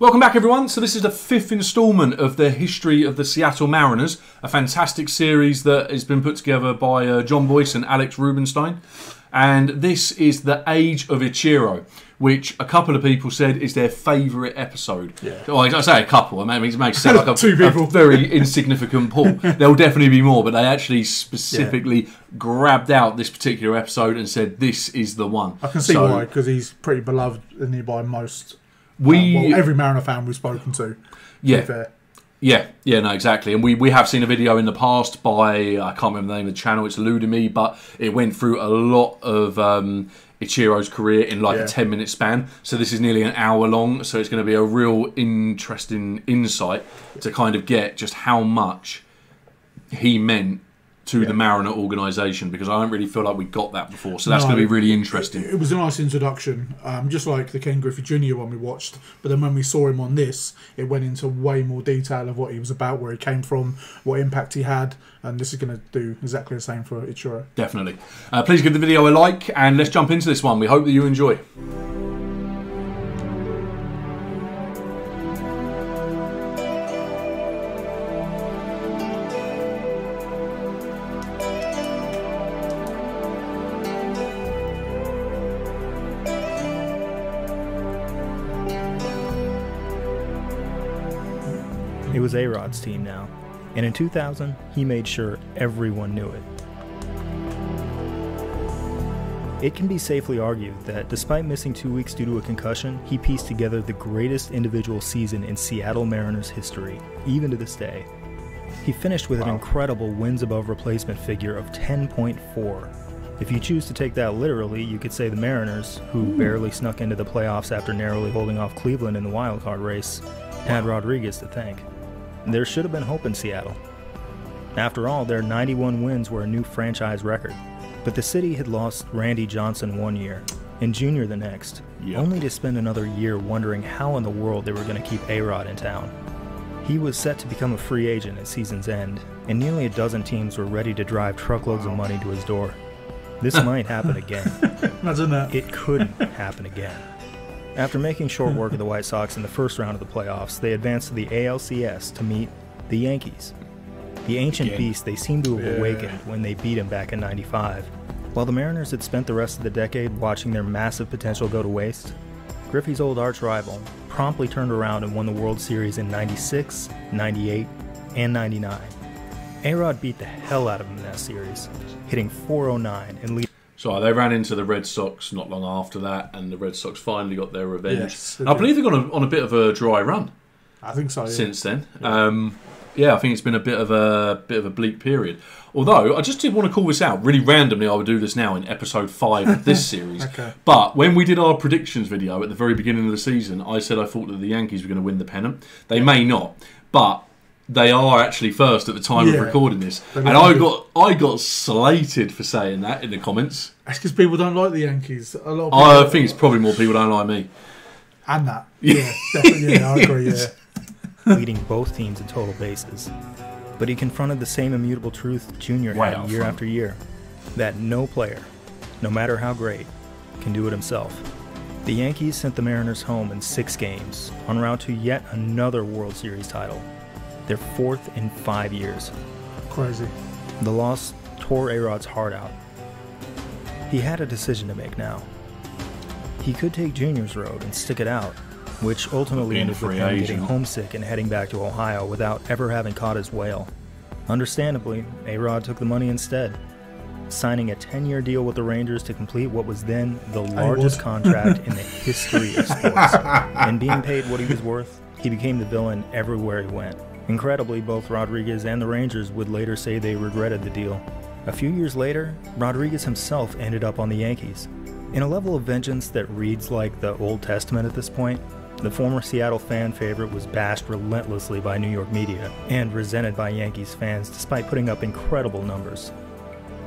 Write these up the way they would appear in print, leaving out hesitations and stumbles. Welcome back, everyone. So this is the fifth instalment of the history of the Seattle Mariners, a fantastic series that has been put together by John Boyce and Alex Rubinstein. And this is The Age of Ichiro, which a couple of people said is their favourite episode. Yeah. Well, I say a couple. I mean, it makes sense. Like a very insignificant pool. There'll definitely be more, but they actually specifically grabbed out this particular episode and said, this is the one. I can see why, because he's pretty beloved nearby most... well, every Mariner fan we've spoken to. Yeah, no, exactly. And we have seen a video in the past by, I can't remember the name of the channel, it's eluded me, but it went through a lot of Ichiro's career in like a 10-minute span. So this is nearly an hour long, so it's going to be a real interesting insight to kind of get just how much he meant to the Mariner organisation, because I don't really feel like we got that before, so that's going to be really interesting. It was a nice introduction, just like the Ken Griffey Jr. one we watched, but then when we saw him on this, it went into way more detail of what he was about, where he came from, what impact he had, and this is going to do exactly the same for Ichiro. Definitely. Please give the video a like, and let's jump into this one. We hope that you enjoy. It was A-Rod's team now, and in 2000, he made sure everyone knew it. It can be safely argued that despite missing 2 weeks due to a concussion, he pieced together the greatest individual season in Seattle Mariners history, even to this day. He finished with an incredible wins above replacement figure of 10.4. If you choose to take that literally, you could say the Mariners, who barely snuck into the playoffs after narrowly holding off Cleveland in the wildcard race, had Rodriguez to thank. There should have been hope in Seattle. After all, their 91 wins were a new franchise record, but the city had lost Randy Johnson 1 year and Junior the next, only to spend another year wondering how in the world they were going to keep A-Rod in town. He was set to become a free agent at season's end, and nearly a dozen teams were ready to drive truckloads of money to his door. This might happen again. Imagine that. It couldn't happen again. After making short work of the White Sox in the first round of the playoffs, they advanced to the ALCS to meet the Yankees, the ancient beast they seemed to have awakened when they beat him back in '95. While the Mariners had spent the rest of the decade watching their massive potential go to waste, Griffey's old arch-rival promptly turned around and won the World Series in '96, '98, and '99. A-Rod beat the hell out of him in that series, hitting .409 and leading. So they ran into the Red Sox not long after that, and the Red Sox finally got their revenge. Yes, I believe they've gone on a bit of a dry run. I think so. Yeah. Since then, I think it's been a bit of a bleak period. Although I just did want to call this out really randomly. I would do this now in episode 5 of this series. But when we did our predictions video at the very beginning of the season, I said I thought that the Yankees were going to win the pennant. They may not, but they are actually first at the time of recording this. And I got slated for saying that in the comments. That's because people don't like the Yankees. A lot of people, I think it's probably more people don't like me. And that. Yeah, definitely. Yeah, I agree, yeah. Leading both teams in total bases. But he confronted the same immutable truth Junior had year after year, that no player, no matter how great, can do it himself. The Yankees sent the Mariners home in 6 games, en route to yet another World Series title. Their 4th in 5 years. Crazy. The loss tore A-Rod's heart out. He had a decision to make now. He could take Junior's road and stick it out, which ultimately ended with him getting homesick and heading back to Ohio without ever having caught his whale. Understandably, A-Rod took the money instead, signing a 10-year deal with the Rangers to complete what was then the largest contract in the history of sports. And being paid what he was worth, he became the villain everywhere he went. Incredibly, both Rodriguez and the Rangers would later say they regretted the deal. A few years later, Rodriguez himself ended up on the Yankees. In a level of vengeance that reads like the Old Testament at this point, the former Seattle fan favorite was bashed relentlessly by New York media and resented by Yankees fans despite putting up incredible numbers.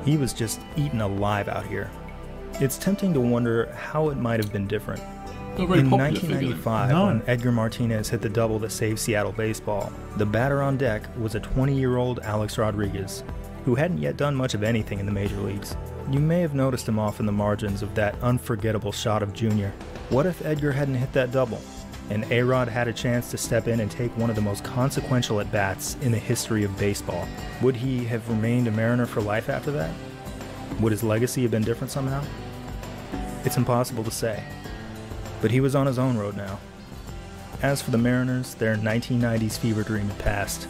He was just eaten alive out here. It's tempting to wonder how it might have been different. In 1995, when Edgar Martinez hit the double that saved Seattle baseball, the batter on deck was a 20-year-old Alex Rodriguez, who hadn't yet done much of anything in the major leagues. You may have noticed him off in the margins of that unforgettable shot of Junior. What if Edgar hadn't hit that double? and A-Rod had a chance to step in and take one of the most consequential at-bats in the history of baseball. Would he have remained a Mariner for life after that? Would his legacy have been different somehow? It's impossible to say. But he was on his own road now. As for the Mariners, their 1990s fever dream had passed.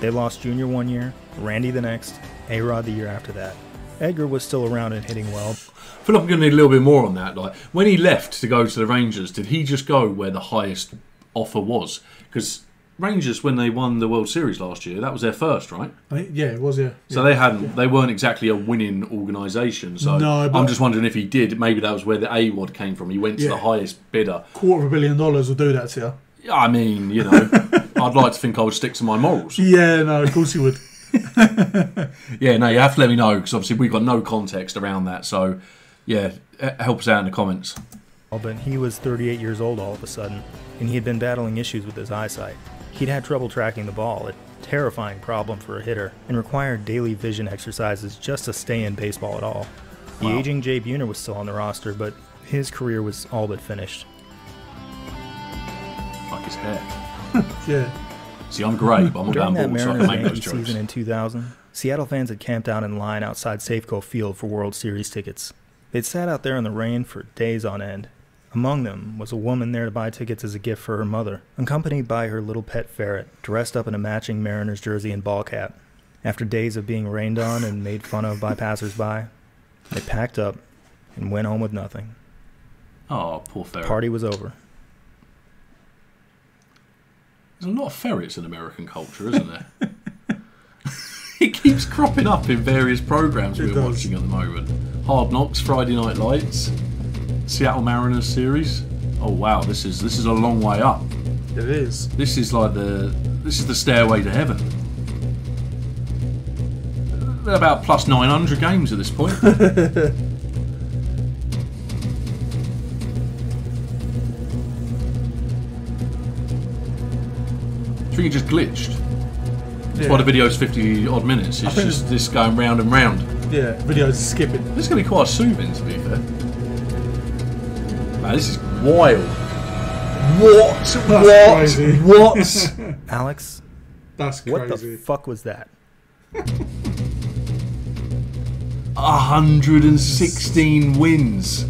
They lost Junior one year, Randy the next, A-Rod the year after that. Edgar was still around and hitting well. I feel like I'm going to need a little bit more on that. Like, when he left to go to the Rangers, did he just go where the highest offer was? Because Rangers, when they won the World Series last year, that was their first, right? Yeah, it was, yeah. So yeah, they weren't exactly a winning organisation. So no, I'm just wondering if he did. Maybe that was where the A-Wad came from. He went to the highest bidder. $250 million will do that to you. I mean, you know, I'd like to think I would stick to my morals. Yeah, no, of course you would. Yeah, no, you have to let me know, because obviously we've got no context around that. So, yeah, help us out in the comments. But he was 38 years old all of a sudden, and he had been battling issues with his eyesight. He'd had trouble tracking the ball, a terrifying problem for a hitter, and required daily vision exercises just to stay in baseball at all. Wow. The aging Jay Buhner was still on the roster, but his career was all but finished. Fuck his hair. Yeah. See, I'm great, but I'm not down ball, so I can make those jokes. Season in 2000, Seattle fans had camped out in line outside Safeco Field for World Series tickets. They'd sat out there in the rain for days on end. Among them was a woman there to buy tickets as a gift for her mother, accompanied by her little pet ferret, dressed up in a matching Mariners jersey and ball cap. After days of being rained on and made fun of by passersby, they packed up and went home with nothing. Oh, poor ferret. The party was over. There's a lot of ferrets in American culture, isn't there? It keeps cropping up in various programs we're watching at the moment. Hard Knocks, Friday Night Lights, Seattle Mariners series. Oh wow, this is a long way up. It is. This is the stairway to heaven. They're about plus 900 games at this point. I think it just glitched. That's why the video's 50-odd minutes. It's just this going round and round. Yeah, video's skipping. This is going to be quite soothing, to be fair. Man, this is wild. What? That's crazy. What? Alex? That's crazy. What the fuck was that? 116 wins.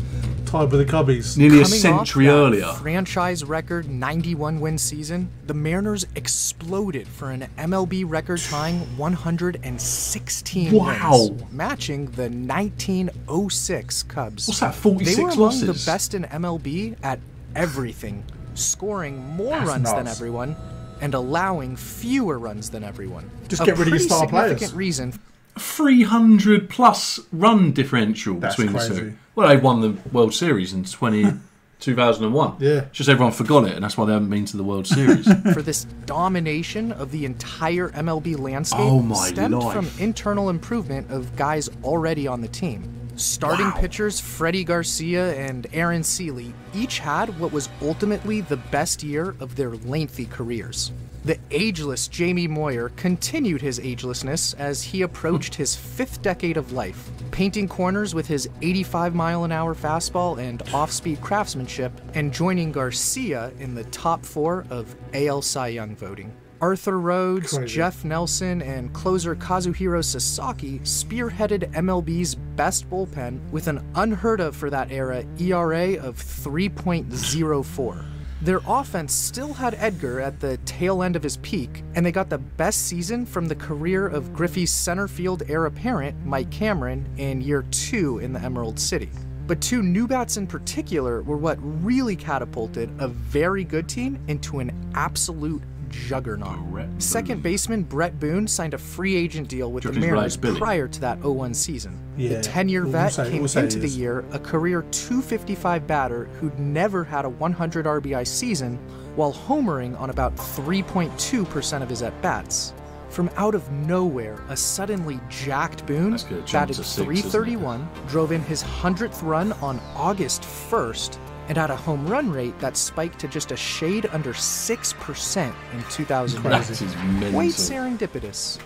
Tied with the Cubbies. Nearly a century earlier. Franchise record 91 win season, the Mariners exploded for an MLB record tying 116 wins, matching the 1906 Cubs. What's that, 46 losses? They were among the best in MLB at everything, scoring more runs than everyone and allowing fewer runs than everyone. Just get rid of your star players. Reason. 300 plus run differential between the two. Well, they won the World Series in 2001. Yeah. It's just everyone forgot it, and that's why they haven't been to the World Series. For this domination of the entire MLB landscape stemmed from internal improvement of guys already on the team. Starting pitchers Freddie Garcia and Aaron Seeley each had what was ultimately the best year of their lengthy careers. The ageless Jamie Moyer continued his agelessness as he approached his fifth decade of life, painting corners with his 85-mile-an-hour fastball and off-speed craftsmanship, and joining Garcia in the top four of AL Cy Young voting. Arthur Rhodes, Jeff Nelson, and closer Kazuhiro Sasaki spearheaded MLB's best bullpen with an unheard-of for that era ERA of 3.04. Their offense still had Edgar at the tail end of his peak, and they got the best season from the career of Griffey's center field heir apparent, Mike Cameron, in year two in the Emerald City. But two new bats in particular were what really catapulted a very good team into an absolute juggernaut. Second baseman Brett Boone signed a free agent deal with the Mariners prior to that 0-1 season. Yeah. The 10-year vet came into the year a career 255 batter who'd never had a 100 RBI season, while homering on about 3.2% of his at-bats. From out of nowhere, a suddenly jacked Boone batted .331, drove in his 100th run on August 1st, and had a home run rate that spiked to just a shade under 6% in 2009. Quite serendipitous.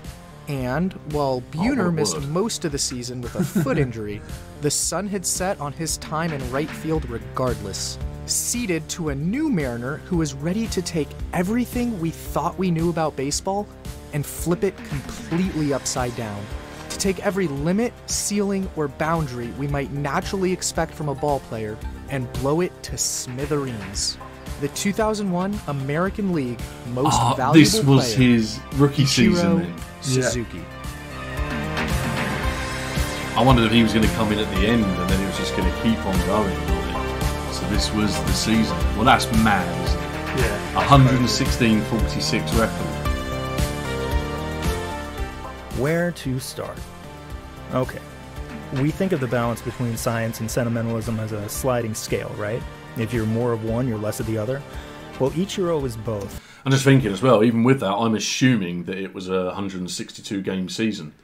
And while Buhner missed most of the season with a foot injury, the sun had set on his time in right field regardless. ceded to a new Mariner who is ready to take everything we thought we knew about baseball and flip it completely upside down. To take every limit, ceiling, or boundary we might naturally expect from a ball player and blow it to smithereens. The 2001 American League Most Valuable Player. This was his rookie season. Suzuki. Yeah. I wondered if he was going to come in at the end and then he was just going to keep on going. So this was the season. Well, that's mad, isn't it? Yeah. 116.46 record. Where to start? Okay. We think of the balance between science and sentimentalism as a sliding scale, right? If you're more of one, you're less of the other. Well, Ichiro is both. I'm just thinking as well, even with that, I'm assuming that it was a 162-game season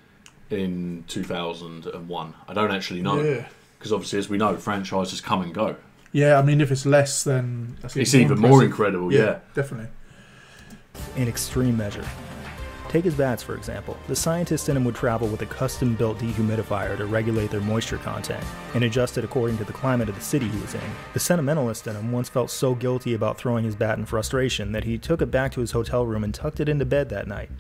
in 2001. I don't actually know. Because obviously, as we know, franchises come and go. Yeah, I mean, if it's less, then... It's even more incredible, yeah. Definitely. In extreme measure. Take his bats, for example. The scientist in him would travel with a custom-built dehumidifier to regulate their moisture content and adjust it according to the climate of the city he was in. The sentimentalist in him once felt so guilty about throwing his bat in frustration that he took it back to his hotel room and tucked it into bed that night,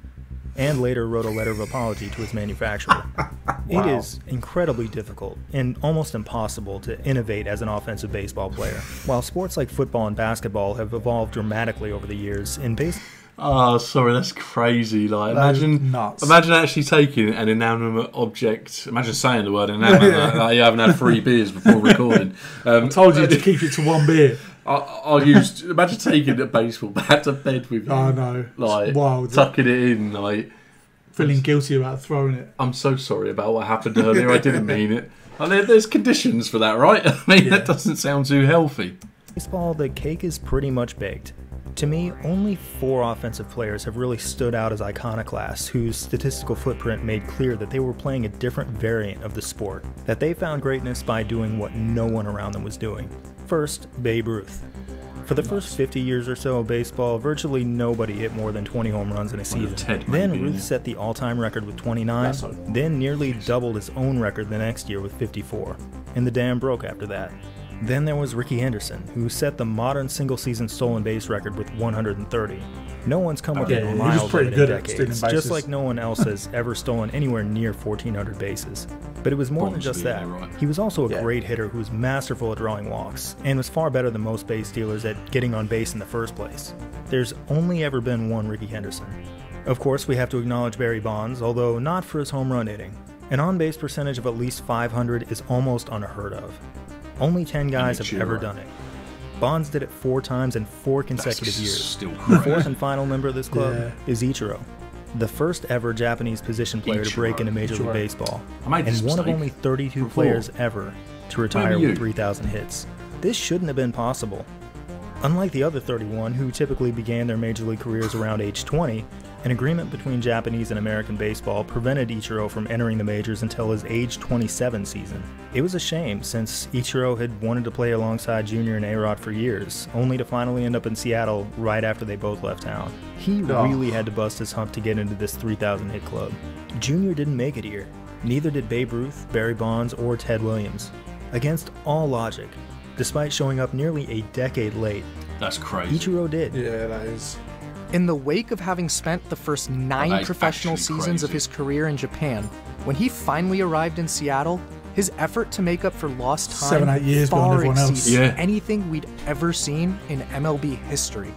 and later wrote a letter of apology to his manufacturer. Wow. It is incredibly difficult and almost impossible to innovate as an offensive baseball player. While sports like football and basketball have evolved dramatically over the years, in baseball... Oh, sorry, that's crazy. Like, imagine actually taking an inanimate object. Imagine saying the word inanimate. Like, you haven't had 3 beers before recording. I told you to keep it to 1 beer. Imagine taking a baseball bat to bed with you. Oh, no. Like, it's wild, tucking it in. Like, feeling guilty about throwing it. I'm so sorry about what happened earlier. I didn't mean it. Like, there's conditions for that, right? I mean, that doesn't sound too healthy. Baseball, the cake is pretty much baked. To me, only 4 offensive players have really stood out as iconoclasts whose statistical footprint made clear that they were playing a different variant of the sport, that they found greatness by doing what no one around them was doing. First, Babe Ruth. For the first 50 years or so of baseball, virtually nobody hit more than 20 home runs in a season. Then Ruth set the all-time record with 29, then nearly doubled his own record the next year with 54. And the dam broke after that. Then there was Ricky Henderson, who set the modern single-season stolen base record with 130. No one's come within miles of it in decades, just like no one else has ever stolen anywhere near 1,400 bases. But it was more than just that. He was also a great hitter who was masterful at drawing walks, and was far better than most base stealers at getting on base in the first place. There's only ever been one Ricky Henderson. Of course, we have to acknowledge Barry Bonds, although not for his home run hitting. An on-base percentage of at least 500 is almost unheard of. Only 10 guys have ever done it. Bonds did it 4 times in 4 consecutive years. The 4th and final member of this club is Ichiro, the first ever Japanese position player to break into Major League Baseball, and one of only 32 players ever to retire with 3,000 hits. This shouldn't have been possible. Unlike the other 31, who typically began their Major League careers around age 20, an agreement between Japanese and American baseball prevented Ichiro from entering the majors until his age 27 season. It was a shame, since Ichiro had wanted to play alongside Jr. and A-Rod for years, only to finally end up in Seattle right after they both left town. He really had to bust his hump to get into this 3,000-hit club. Jr. didn't make it here. Neither did Babe Ruth, Barry Bonds, or Ted Williams. Against all logic, despite showing up nearly a decade late, that's crazy. Ichiro did. Yeah, that is. In the wake of having spent the first 9 professional seasons of his career in Japan, when he finally arrived in Seattle, his effort to make up for lost time 7-8 years far exceeded anything we'd ever seen in MLB history.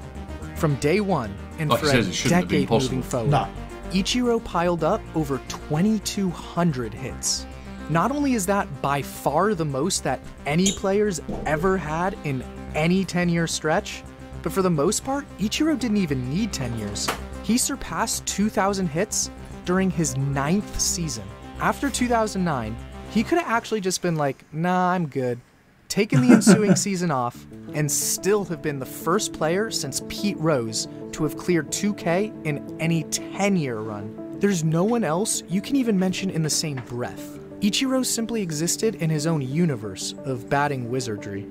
From day one, and like for a decade moving forward, Ichiro piled up over 2,200 hits. Not only is that by far the most that any player's ever had in any 10-year stretch, but for the most part, Ichiro didn't even need 10 years. He surpassed 2,000 hits during his 9th season. After 2009, he could have actually just been like, nah, I'm good, taken the ensuing season off, and still have been the first player since Pete Rose to have cleared 2K in any 10-year run. There's no one else you can even mention in the same breath. Ichiro simply existed in his own universe of batting wizardry.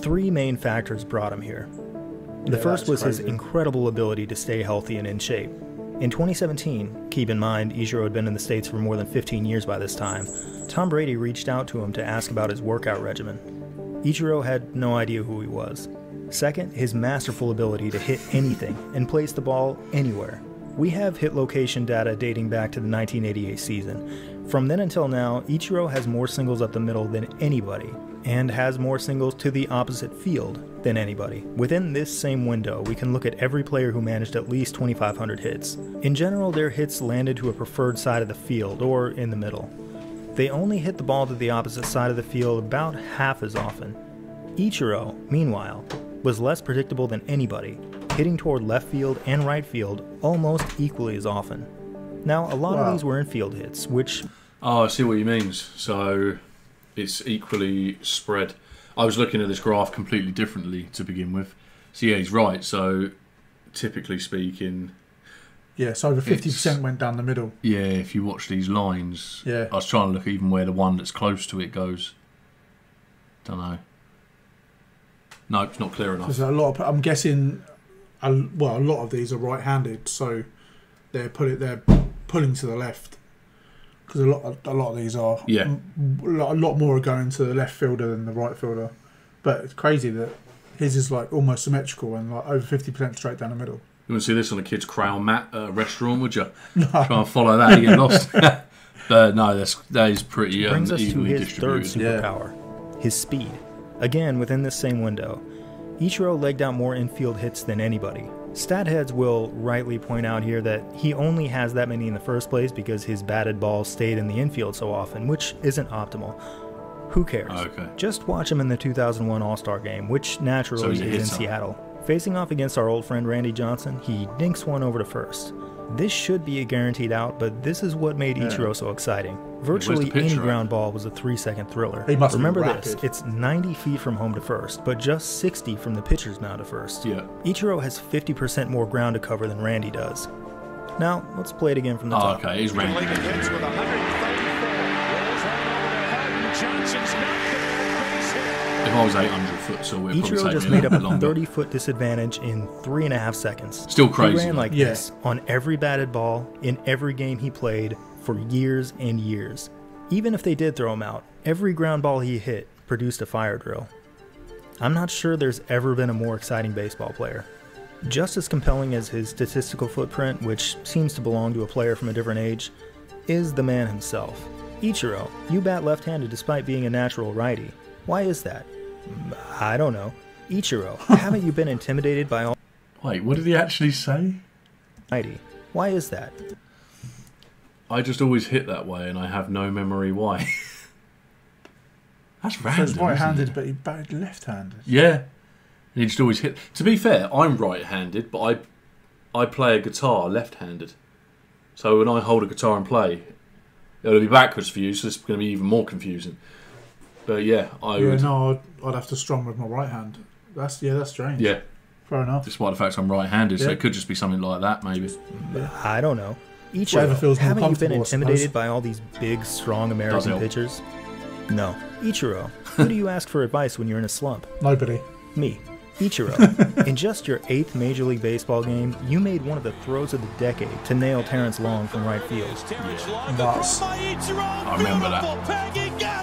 3 main factors brought him here. The first was his incredible ability to stay healthy and in shape. In 2017, keep in mind Ichiro had been in the States for more than 15 years by this time, Tom Brady reached out to him to ask about his workout regimen. Ichiro had no idea who he was. Second, his masterful ability to hit anything and place the ball anywhere. We have hit location data dating back to the 1988 season. From then until now, Ichiro has more singles up the middle than anybody, and has more singles to the opposite field than anybody. Within this same window, we can look at every player who managed at least 2,500 hits. In general, their hits landed to a preferred side of the field, or in the middle. They only hit the ball to the opposite side of the field about half as often. Ichiro, meanwhile, was less predictable than anybody, hitting toward left field and right field almost equally as often. Now, a lot of these were infield hits, which... Oh, I see what he means. So, it's equally spread. I was looking at this graph completely differently to begin with. So, yeah, he's right. So, typically speaking... Yeah, so over 50% went down the middle. Yeah, if you watch these lines... Yeah. I was trying to look even where the one that's close to it goes. Don't know. No, it's not clear enough. There's a lot of, I'm guessing... well, a lot of these are right-handed, so they're pulling to the left because a lot of these are. Yeah. A lot more are going to the left fielder than the right fielder, but it's crazy that his is like almost symmetrical and like over 50% straight down the middle. You wouldn't see this on a kid's crown mat at a restaurant, would you? No. Try and follow that, you get lost. No, that is pretty brings us evenly to his distributed. Third superpower, his speed. Again, within this same window. Ichiro legged out more infield hits than anybody. Stat heads will rightly point out here that he only has that many in the first place because his batted balls stayed in the infield so often, which isn't optimal. Who cares? Okay. Just watch him in the 2001 All-Star Game, which naturally is in Seattle. Facing off against our old friend Randy Johnson, he dinks one over to first. This should be a guaranteed out, but this is what made Ichiro so exciting. Virtually any ground ball was a 3-second thriller. Remember this, it's 90 feet from home to first, but just 60 from the pitcher's mound to first. Yeah. Ichiro has 50% more ground to cover than Randy does. Now, let's play it again from the top. Okay, he's Randy. If I was 800 foot, so we're probably Ichiro just made up a 30-foot disadvantage in 3.5 seconds. Still crazy. He ran like this on every batted ball in every game he played for years and years. Even if they did throw him out, every ground ball he hit produced a fire drill. I'm not sure there's ever been a more exciting baseball player. Just as compelling as his statistical footprint, which seems to belong to a player from a different age, is the man himself. Ichiro, you bat left-handed despite being a natural righty. Why is that? I don't know. Ichiro, haven't you been intimidated by all... Wait, what did he actually say? Mighty. Why is that? I just always hit that way and I have no memory why. That's random. So he's right-handed, but he batted left-handed. Yeah. And he just always hit... To be fair, I'm right-handed, but I play a guitar left-handed. So when I hold a guitar and play, it'll be backwards for you, so it's going to be even more confusing. But yeah, I would. No, I'd have to strum with my right hand. That's strange. Yeah, fair enough. Despite the fact I'm right-handed, so it could just be something like that, maybe. Yeah. I don't know. Ichiro, haven't you been intimidated by all these big, strong American pitchers? No. Ichiro, who do you ask for advice when you're in a slump? Nobody. Me. Ichiro, in just your 8th Major League Baseball game, you made one of the throws of the decade to nail Terrence Long from right field. Yeah. That's... I remember that.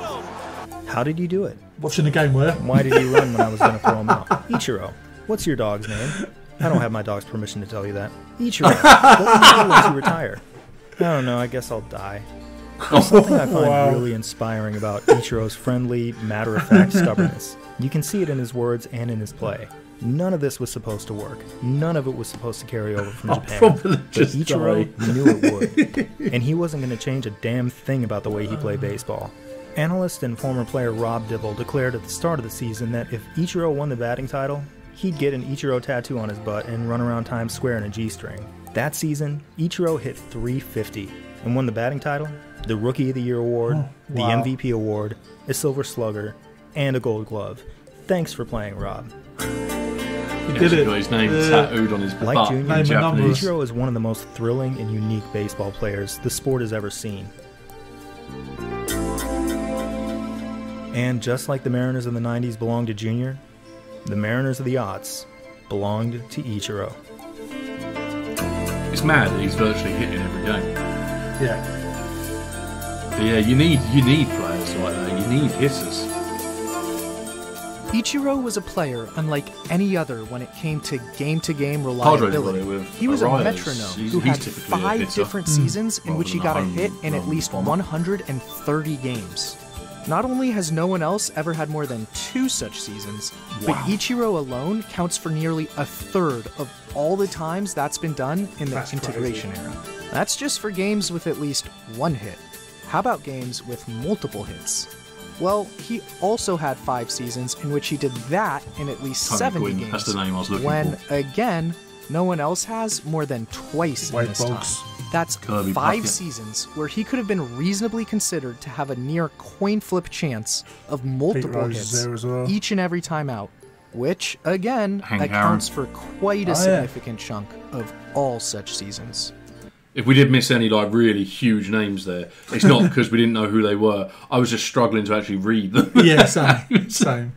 How did you do it? Watching the game where? Why did you run when I was going to throw him out? Ichiro, what's your dog's name? I don't have my dog's permission to tell you that. Ichiro, what will you do once you retire? I don't know, I guess I'll die. There's something I find really inspiring about Ichiro's friendly, matter-of-fact stubbornness. You can see it in his words and in his play. None of this was supposed to work. None of it was supposed to carry over from Japan. But Ichiro knew it would. And he wasn't going to change a damn thing about the way he played baseball. Analyst and former player Rob Dibble declared at the start of the season that if Ichiro won the batting title, he'd get an Ichiro tattoo on his butt and run around Times Square in a G-string. That season, Ichiro hit 350 and won the batting title, the Rookie of the Year award, the MVP award, a Silver Slugger, and a Gold Glove. Thanks for playing, Rob. He did it. Got his name tattooed on his butt. Like Junior, Ichiro is one of the most thrilling and unique baseball players the sport has ever seen. And just like the Mariners of the 90s belonged to Junior, the Mariners of the aughts belonged to Ichiro. It's mad that he's virtually hitting every game. Yeah. But yeah, you need players like that. You need hitters. Ichiro was a player unlike any other when it came to game-to-game reliability. He was a metronome who had 5 different seasons in which he got a hit in at least 130 games. Not only has no one else ever had more than 2 such seasons, but Ichiro alone counts for nearly a third of all the times that's been done in the integration era. That's just for games with at least 1 hit. How about games with multiple hits? Well, he also had 5 seasons in which he did that in at least 70 games. That's the name I was looking for. Again, no one else has more than twice in this time. That's 5 seasons where he could have been reasonably considered to have a near coin flip chance of multiple hits each and every time out, which, again, accounts for quite a significant chunk of all such seasons. If we did miss any like really huge names there, it's not because we didn't know who they were. I was just struggling to actually read them. Yeah, same.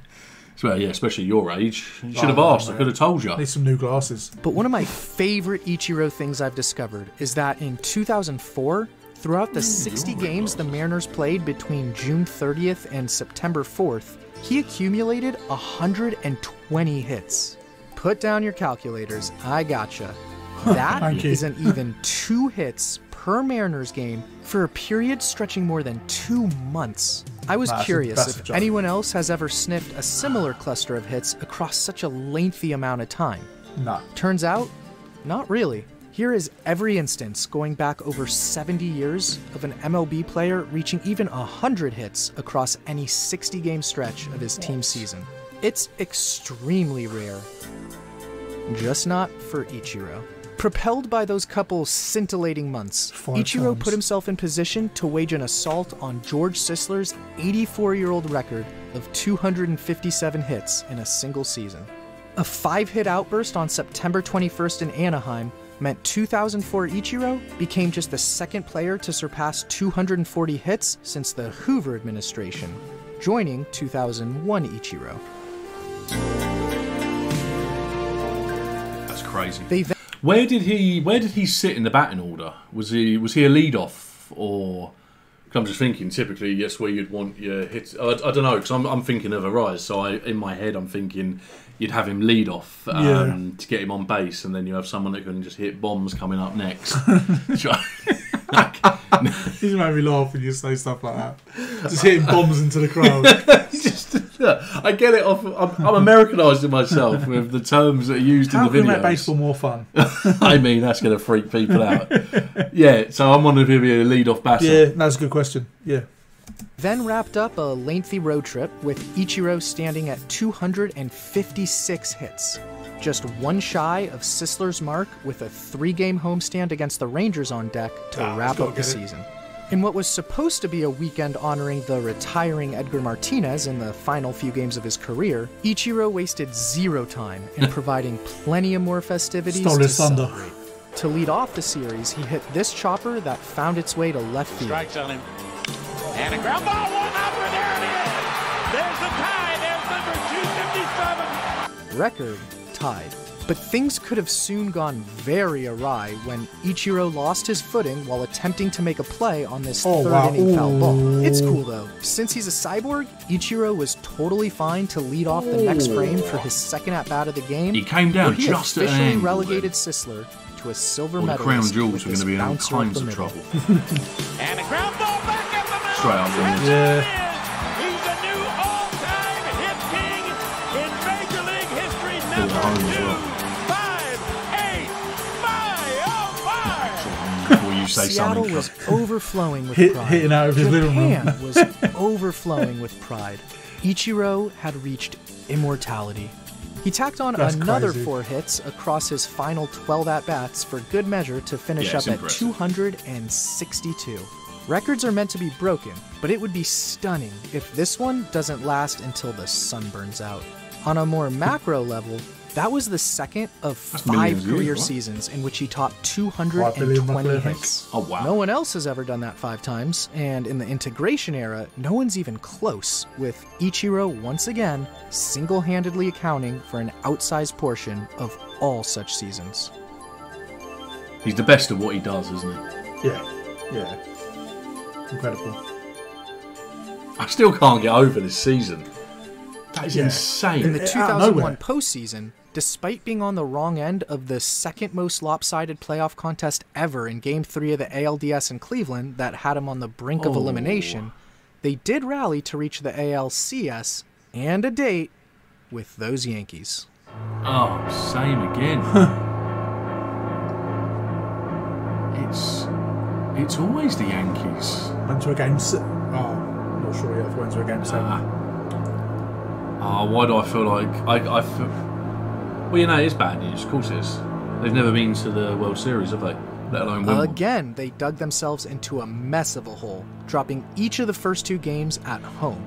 So, yeah, especially your age. You should have asked. I could have told you. I need some new glasses. But one of my favourite Ichiro things I've discovered is that in 2004, throughout the 60 games the Mariners played between June 30th and September 4th, he accumulated 120 hits. Put down your calculators. I gotcha. That is an even 2 hits per Mariners game for a period stretching more than 2 months. I was curious if anyone else has ever sniffed a similar cluster of hits across such a lengthy amount of time. No. Turns out, not really. Here is every instance going back over 70 years of an MLB player reaching even 100 hits across any 60-game stretch of his team season. It's extremely rare. Just not for Ichiro. Propelled by those couple scintillating months, Ichiro put himself in position to wage an assault on George Sisler's 84-year-old record of 257 hits in a single season. A 5-hit outburst on September 21st in Anaheim meant 2004 Ichiro became just the second player to surpass 240 hits since the Hoover administration, joining 2001 Ichiro. That's crazy. Where did he sit in the batting order? Was he a leadoff, or? I'm just thinking. Typically, yes, where you'd want your hits. I don't know because I'm thinking of Arise. So in my head, I'm thinking you'd have him leadoff to get him on base, and then you have someone that can just hit bombs coming up next. You made me laugh when you say stuff like that. Just hitting bombs into the crowd. I get it. I'm Americanising myself with the terms that are used in the videos. How can we make baseball more fun? I mean, that's going to freak people out. Yeah, so I'm wondering if he'll be a lead-off batter. Yeah, that's a good question. Yeah. Then wrapped up a lengthy road trip with Ichiro standing at 256 hits, just 1 shy of Sisler's mark, with a 3-game homestand against the Rangers on deck to wrap up the season. In what was supposed to be a weekend honoring the retiring Edgar Martinez in the final few games of his career, Ichiro wasted 0 time in providing plenty of more festivities to celebrate. To lead off the series, he hit this chopper that found its way to left field. Strikes on him. And a ground ball, 1-hopper, there it is! There's the tie, there's number 257! Record tied. But things could have soon gone very awry when Ichiro lost his footing while attempting to make a play on this third-inning foul ball. It's cool, though. Since he's a cyborg, Ichiro was totally fine to lead off the next frame for his second at-bat of the game. He came down just at the end. He officially relegated Sisler to a silver medalist. The crown jewels are going to be in all kinds of trouble. And a ground ball back up the middle. Straight up. Yeah. Seattle was overflowing with pride. Hitting out of his living room. Japan was overflowing with pride. Ichiro had reached immortality. He tacked on another 4 hits across his final 12 at-bats for good measure to finish up at 262. Records are meant to be broken, but it would be stunning if this one doesn't last until the sun burns out. On a more macro level, that was the second of 5 career seasons in which he topped 220 hits. Oh, wow. No one else has ever done that 5 times, and in the integration era, no one's even close, with Ichiro once again single-handedly accounting for an outsized portion of all such seasons. He's the best at what he does, isn't he? Yeah, incredible. I still can't get over this season. That's insane. In the 2001 postseason, despite being on the wrong end of the second most lopsided playoff contest ever in Game 3 of the ALDS in Cleveland that had him on the brink of elimination, they did rally to reach the ALCS and a date with those Yankees. Oh, same again. It's always the Yankees. Went to a game 7. Oh, I'm not sure yet if went to a game 7. Why do I feel like... I feel, well, you know, it's bad news. Of course it is. They've never been to the World Series, have they? Let alone win. Again, they dug themselves into a mess of a hole, dropping each of the first 2 games at home.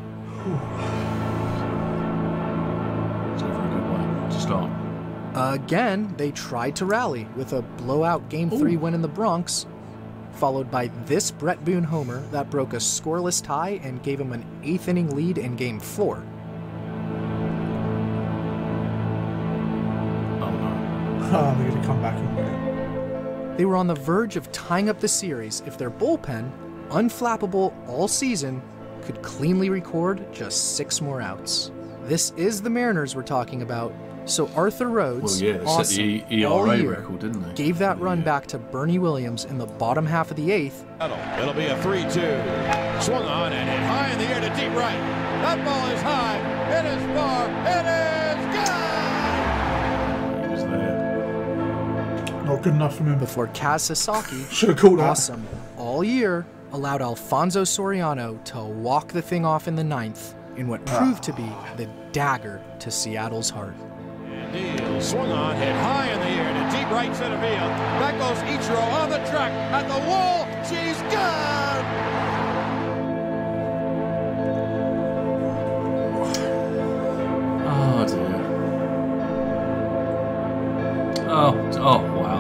It's never a good way to start. Again, they tried to rally with a blowout Game 3 win in the Bronx, followed by this Brett Boone homer that broke a scoreless tie and gave him an 8th-inning lead in Game 4. Oh, no. Oh, they're going to come back and win. They were on the verge of tying up the series if their bullpen, unflappable all season, could cleanly record just 6 more outs. This is the Mariners we're talking about. So Arthur Rhodes, the ERA record, didn't they? Gave that run back to Bernie Williams in the bottom half of the 8th. It'll be a 3-2. Swung on and hit high in the air to deep right. That ball is high. It is far. It is gone. It was there. Not good enough for him. Before Kaz Sasaki, all year, allowed Alfonso Soriano to walk the thing off in the 9th in what proved to be the dagger to Seattle's heart. Deal swung on, hit high in the air to deep right center field. Back goes Ichiro on the track at the wall. She's gone. Oh dear. Oh wow.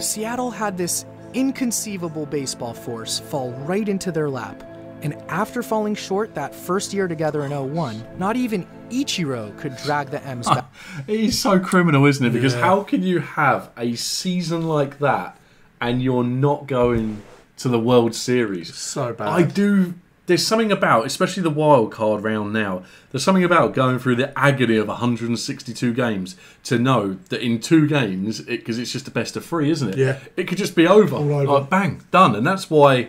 Seattle had this inconceivable baseball force fall right into their lap, and after falling short that first year together in 01, not even Ichiro could drag the M's back. He's so criminal, isn't it? Because how can you have a season like that and you're not going to the World Series? So bad. There's something about, especially the wild card round now, there's something about going through the agony of 162 games to know that in 2 games, because it's just the best of 3, isn't it? Yeah. It could just be over. Like, bang, done. And that's why,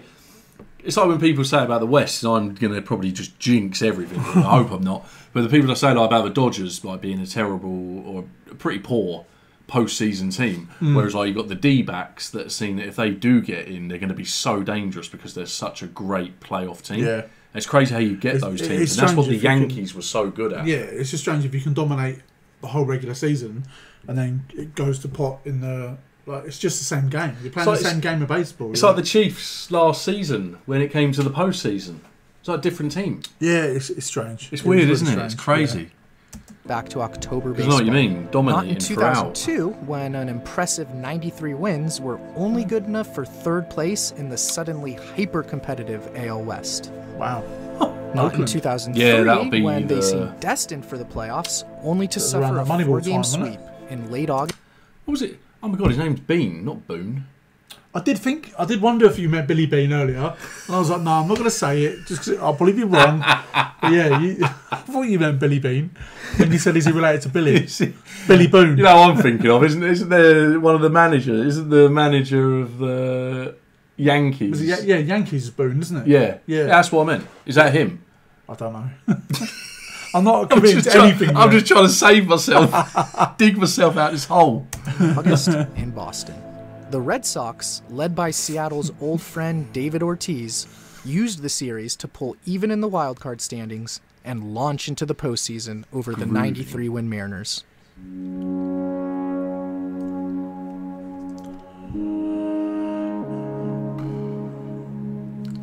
it's like when people say about the West, and I'm going to probably just jinx everything, I hope I'm not, but the people that say like about the Dodgers by being a terrible or pretty poor postseason team, whereas like, you've got the D-backs that have seen that if they do get in, they're going to be so dangerous because they're such a great playoff team. Yeah, it's crazy how you get those teams, and that's what the Yankees were so good at. Yeah, it's just strange if you can dominate the whole regular season and then it goes to pot in the... Like, it's just the same game. You're playing the same game of baseball. It's like the Chiefs last season when it came to the postseason. It's like a different team. Yeah, it's strange. It's weird, isn't it? It's crazy. Yeah. Back to October baseball. You mean, not in 2002, when an impressive 93 wins were only good enough for 3rd place in the suddenly hyper-competitive AL West. Wow. Not in 2003, when they seemed destined for the playoffs, only to suffer a 4-game sweep in late August. What was it? Oh my God, his name's Bean, not Boone. I did wonder if you meant Billy Bean earlier, and I was like, no, I'm not going to say it, just because I'll probably be wrong. But yeah, I thought you meant Billy Bean. And you said, is he related to Billy? Billy Boone. You know what I'm thinking of, isn't there one of the managers, isn't the manager of the Yankees? Yeah, Yankees is Boone, isn't it? Yeah. That's what I meant. Is that him? I don't know. I'm not committing to anything. I'm just trying to save myself, dig myself out this hole. August in Boston. The Red Sox, led by Seattle's old friend David Ortiz, used the series to pull even in the wildcard standings and launch into the postseason over the 93-win Mariners.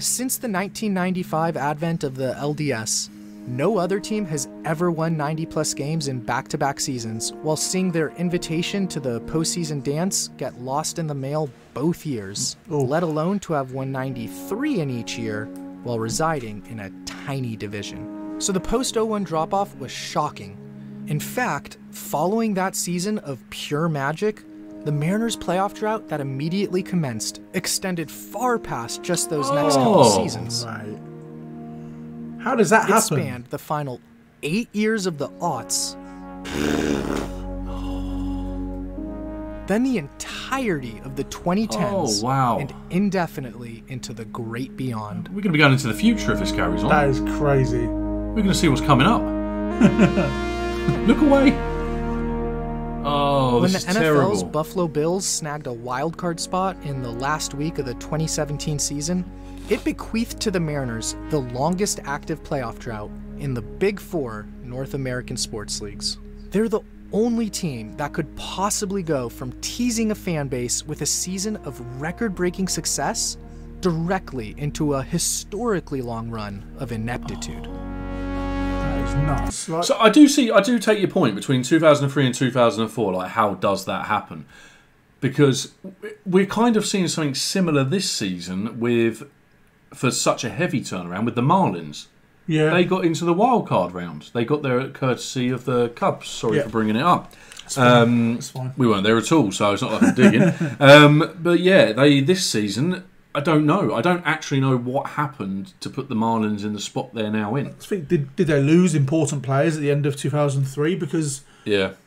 Since the 1995 advent of the LDS, no other team has ever won 90-plus games in back-to-back seasons, while seeing their invitation to the postseason dance get lost in the mail both years, let alone to have won 93 in each year while residing in a tiny division. So the post-01 drop-off was shocking. In fact, following that season of pure magic, the Mariners' playoff drought that immediately commenced extended far past just those next couple seasons. Right. How does that happen? It spanned the final 8 years of the aughts, then the entirety of the 2010s, and indefinitely into the great beyond. We're going to be going into the future if this carries on. That is crazy. We're going to see what's coming up. Look away. Oh, this is terrible. When the NFL's Buffalo Bills snagged a wild card spot in the last week of the 2017 season, it bequeathed to the Mariners the longest active playoff drought in the Big Four North American sports leagues. They're the only team that could possibly go from teasing a fan base with a season of record-breaking success directly into a historically long run of ineptitude. That is nuts. Like, so I do take your point between 2003 and 2004. Like, how does that happen? Because we're kind of seeing something similar this season with, for such a heavy turnaround, with the Marlins. Yeah. They got into the wild card round. They got there courtesy of the Cubs. Sorry for bringing it up. It's fine. It's fine. We weren't there at all, so it's not like I'm digging. But yeah, this season, I don't know. I don't actually know what happened to put the Marlins in the spot they're now in. Did they lose important players at the end of 2003? Because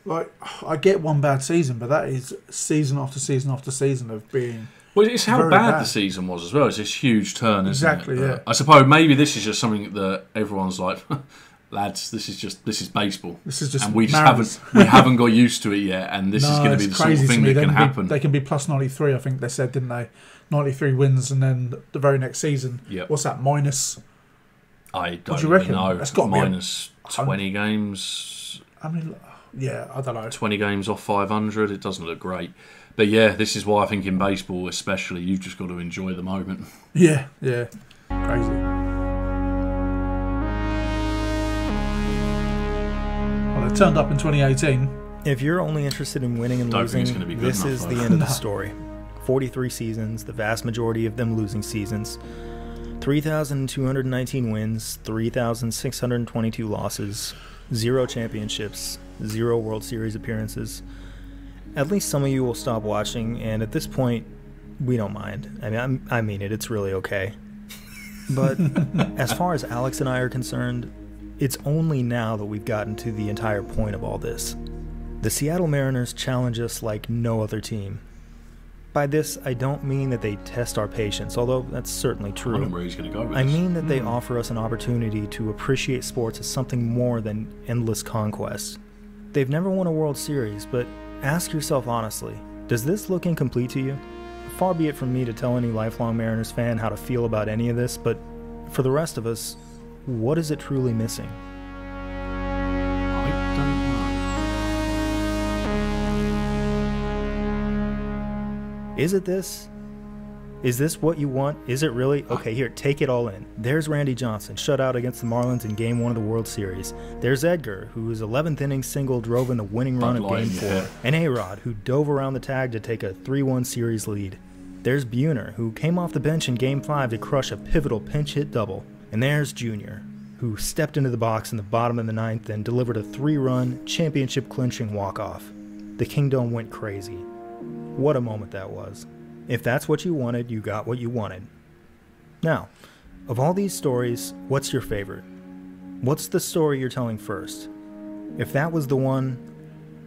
like, I get one bad season, but that is season after season after season of being... Well, it's how bad the season was as well. It's this huge turn, isn't it? Yeah. I suppose maybe this is just something that everyone's like, lads, this is baseball. This is just, and we just haven't got used to it yet. And this is going to be the sort of thing that can happen. They can be plus 93. I think they said, didn't they? 93 wins, and then the very next season, what's that minus? I don't know. That's got minus 20 games. I mean, yeah, I don't know. 20 games off 500. It doesn't look great. But yeah, this is why I think in baseball especially, you've just got to enjoy the moment. Yeah, yeah. Crazy. Well, it turned up in 2018. If you're only interested in winning and losing, this is the end of the story. 43 seasons, the vast majority of them losing seasons. 3,219 wins, 3,622 losses, 0 championships, 0 World Series appearances. At least some of you will stop watching, and at this point, we don't mind. I mean, I mean it. It's really okay. But as far as Alex and I are concerned, it's only now that we've gotten to the entire point of all this. The Seattle Mariners challenge us like no other team. By this, I don't mean that they test our patience, although that's certainly true. I don't know where he's going to go with this. I mean that they offer us an opportunity to appreciate sports as something more than endless conquest. They've never won a World Series, but ask yourself honestly, does this look incomplete to you? Far be it from me to tell any lifelong Mariners fan how to feel about any of this, but for the rest of us, what is it truly missing? I don't know. Is it this? Is this what you want? Is it really? Okay, here, take it all in. There's Randy Johnson, shut out against the Marlins in Game 1 of the World Series. There's Edgar, whose 11th inning single drove in the winning run of Game 4. Yeah. And A-Rod, who dove around the tag to take a 3-1 series lead. There's Buehner, who came off the bench in Game 5 to crush a pivotal pinch hit double. And there's Junior, who stepped into the box in the bottom of the 9th and delivered a 3-run, championship-clinching walk-off. The Kingdom went crazy. What a moment that was. If that's what you wanted, you got what you wanted. Now, of all these stories, what's your favorite? What's the story you're telling first? If that was the one,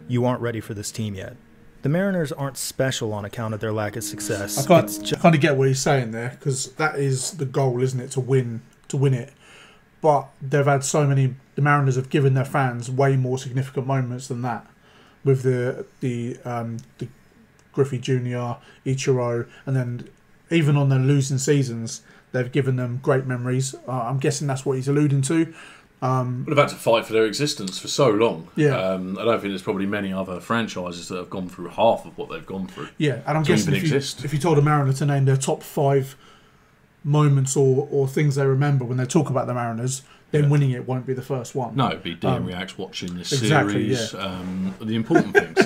you aren't ready for this team yet. The Mariners aren't special on account of their lack of success. I kind of get what he's saying there, because that is the goal, isn't it? To win it. But they've had so many. The Mariners have given their fans way more significant moments than that, with the Griffey Jr., Ichiro, and then even on their losing seasons, they've given them great memories. I'm guessing that's what he's alluding to. They've had to fight for their existence for so long. Yeah. I don't think there's probably many other franchises that have gone through half of what they've gone through. Yeah, and I'm guessing if you told a Mariner to name their top 5 moments or things they remember when they talk about the Mariners, then winning it won't be the first one. No, it'd be Dean Reacts watching this series, the important things.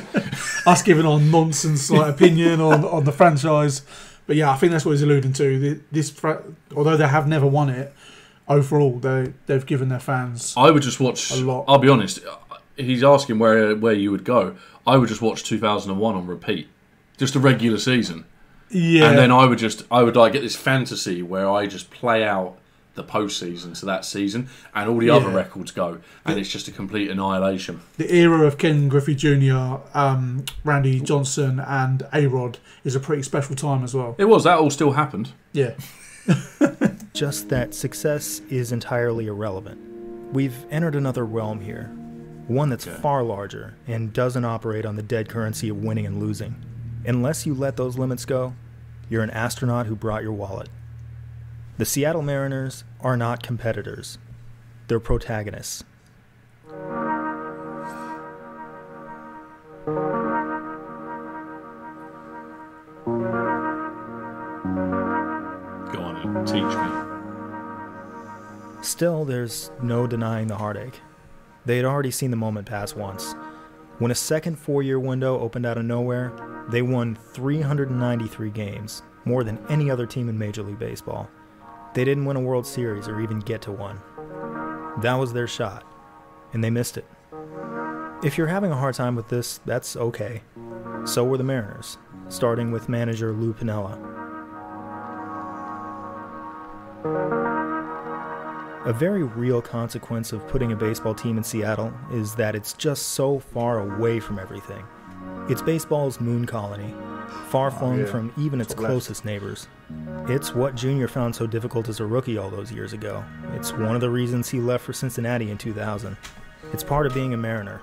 Us giving our nonsense opinion on the franchise. But yeah, I think that's what he's alluding to. This, although they have never won it, overall they've given their fans. I would just watch a lot. I'll be honest. He's asking where you would go. I would just watch 2001 on repeat. just the regular season. Yeah. And then I would like get this fantasy where I just play out the postseason, so that season, and all the other records go, and it's just a complete annihilation. The era of Ken Griffey Jr., Randy Johnson, and A-Rod is a pretty special time as well. It was. That all still happened. Yeah. Just that success is entirely irrelevant. We've entered another realm here, one that's far larger and doesn't operate on the dead currency of winning and losing. Unless you let those limits go, you're an astronaut who brought your wallet. The Seattle Mariners are not competitors. They're protagonists. Go on and teach me. Still, there's no denying the heartache. They had already seen the moment pass once. When a second four-year window opened out of nowhere, they won 393 games, more than any other team in Major League Baseball. They didn't win a World Series or even get to one. That was their shot, and they missed it. If you're having a hard time with this, that's okay. So were the Mariners, starting with manager Lou Piniella. A very real consequence of putting a baseball team in Seattle is that it's just so far away from everything. It's baseball's moon colony, far-flung from even its closest neighbors. It's what Junior found so difficult as a rookie all those years ago. It's one of the reasons he left for Cincinnati in 2000. It's part of being a Mariner.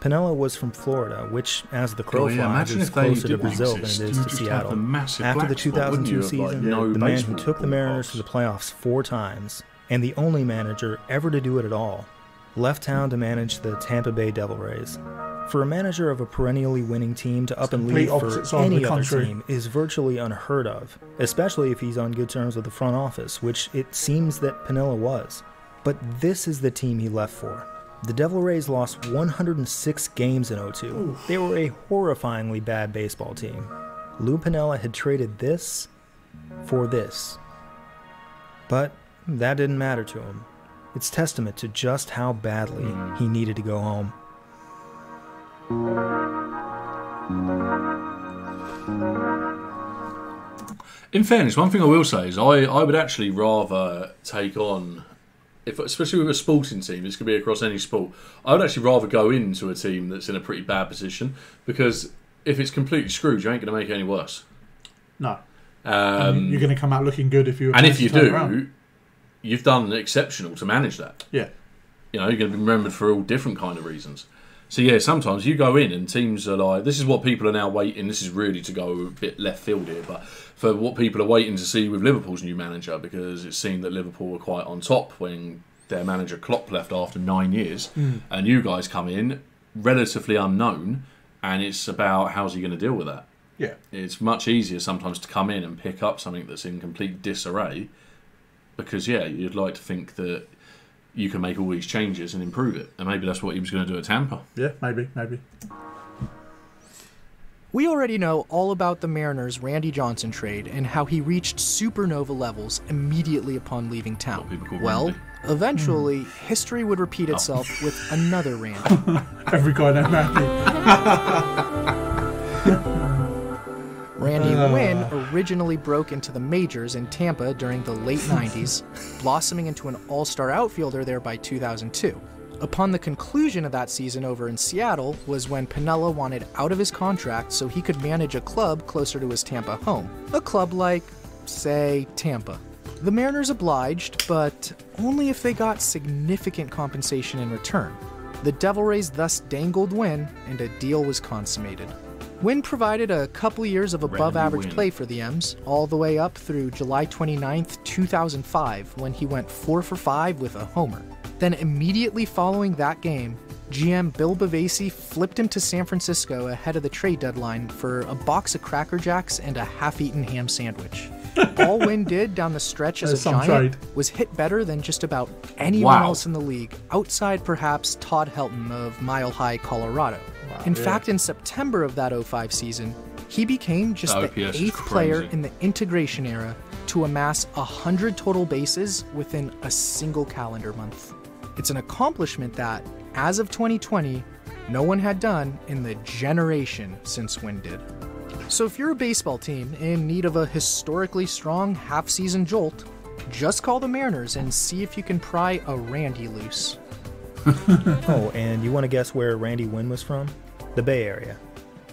Piniella was from Florida, which, as the crow flies, is closer to Brazil than it is to Seattle. After the 2002 season, the man who took the Mariners to the playoffs 4 times, and the only manager ever to do it at all, left town to manage the Tampa Bay Devil Rays. For a manager of a perennially winning team to up and leave for any other team is virtually unheard of, especially if he's on good terms with the front office, which it seems that Piniella was. But this is the team he left for. The Devil Rays lost 106 games in 2002. Oof. They were a horrifyingly bad baseball team. Lou Piniella had traded this for this. But that didn't matter to him. It's testament to just how badly he needed to go home. In fairness, one thing I will say is I would actually rather take on, especially with a sporting team, this could be across any sport, I would actually rather go into a team that's in a pretty bad position, because if it's completely screwed, you ain't going to make it any worse. No. You're going to come out looking good if you... And if you do, you've done exceptional to manage that. Yeah. You know, you're going to be remembered for all different kind of reasons. So yeah, sometimes you go in and teams are like, this is what people are now waiting, this is really to go a bit left field here, but for what people are waiting to see with Liverpool's new manager, because it seemed that Liverpool were quite on top when their manager Klopp left after 9 years, and you guys come in, relatively unknown, and it's about how's he going to deal with that. Yeah, it's much easier sometimes to come in and pick up something that's in complete disarray, because yeah, you'd like to think that you can make all these changes and improve it. And maybe that's what he was going to do at Tampa. Yeah, maybe, maybe. We already know all about the Mariners' Randy Johnson trade and how he reached supernova levels immediately upon leaving town. Well, Randy. Eventually, history would repeat itself with another Randy. Every guy named Randy. Randy Winn originally broke into the majors in Tampa during the late 90s, blossoming into an all-star outfielder there by 2002. Upon the conclusion of that season over in Seattle was when Piniella wanted out of his contract so he could manage a club closer to his Tampa home. A club like, say, Tampa. The Mariners obliged, but only if they got significant compensation in return. The Devil Rays thus dangled Winn, and a deal was consummated. Wynn provided a couple years of above-average play for the M's, all the way up through July 29, 2005, when he went 4 for 5 with a homer. Then immediately following that game, GM Bill Bavasi flipped him to San Francisco ahead of the trade deadline for a box of Cracker Jacks and a half-eaten ham sandwich. All Wynn did down the stretch as a Giant was hit better than just about anyone else in the league, outside perhaps Todd Helton of Mile High, Colorado. In fact, in September of that 2005 season, he became just the 8th player in the integration era to amass 100 total bases within a single calendar month. It's an accomplishment that, as of 2020, no one had done in the generation since Winn did. So if you're a baseball team in need of a historically strong half-season jolt, just call the Mariners and see if you can pry a Randy loose. Oh, and you want to guess where Randy Winn was from? The Bay Area.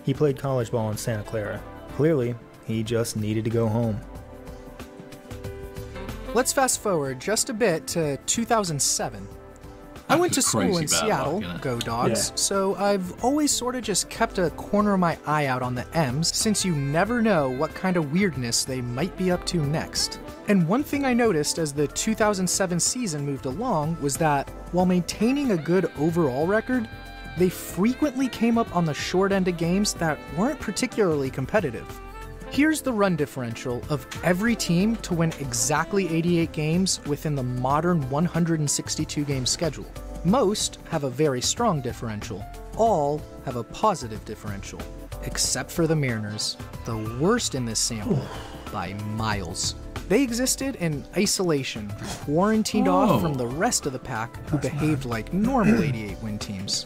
He played college ball in Santa Clara. Clearly, he just needed to go home. Let's fast forward just a bit to 2007. I went to school in Seattle, go Dogs, so I've always sort of just kept a corner of my eye out on the M's, since you never know what kind of weirdness they might be up to next. And one thing I noticed as the 2007 season moved along was that, while maintaining a good overall record, they frequently came up on the short end of games that weren't particularly competitive. Here's the run differential of every team to Winn exactly 88 games within the modern 162-game schedule. Most have a very strong differential. All have a positive differential, except for the Mariners, the worst in this sample by miles. They existed in isolation, quarantined off from the rest of the pack, who behaved like normal 88 Winn teams.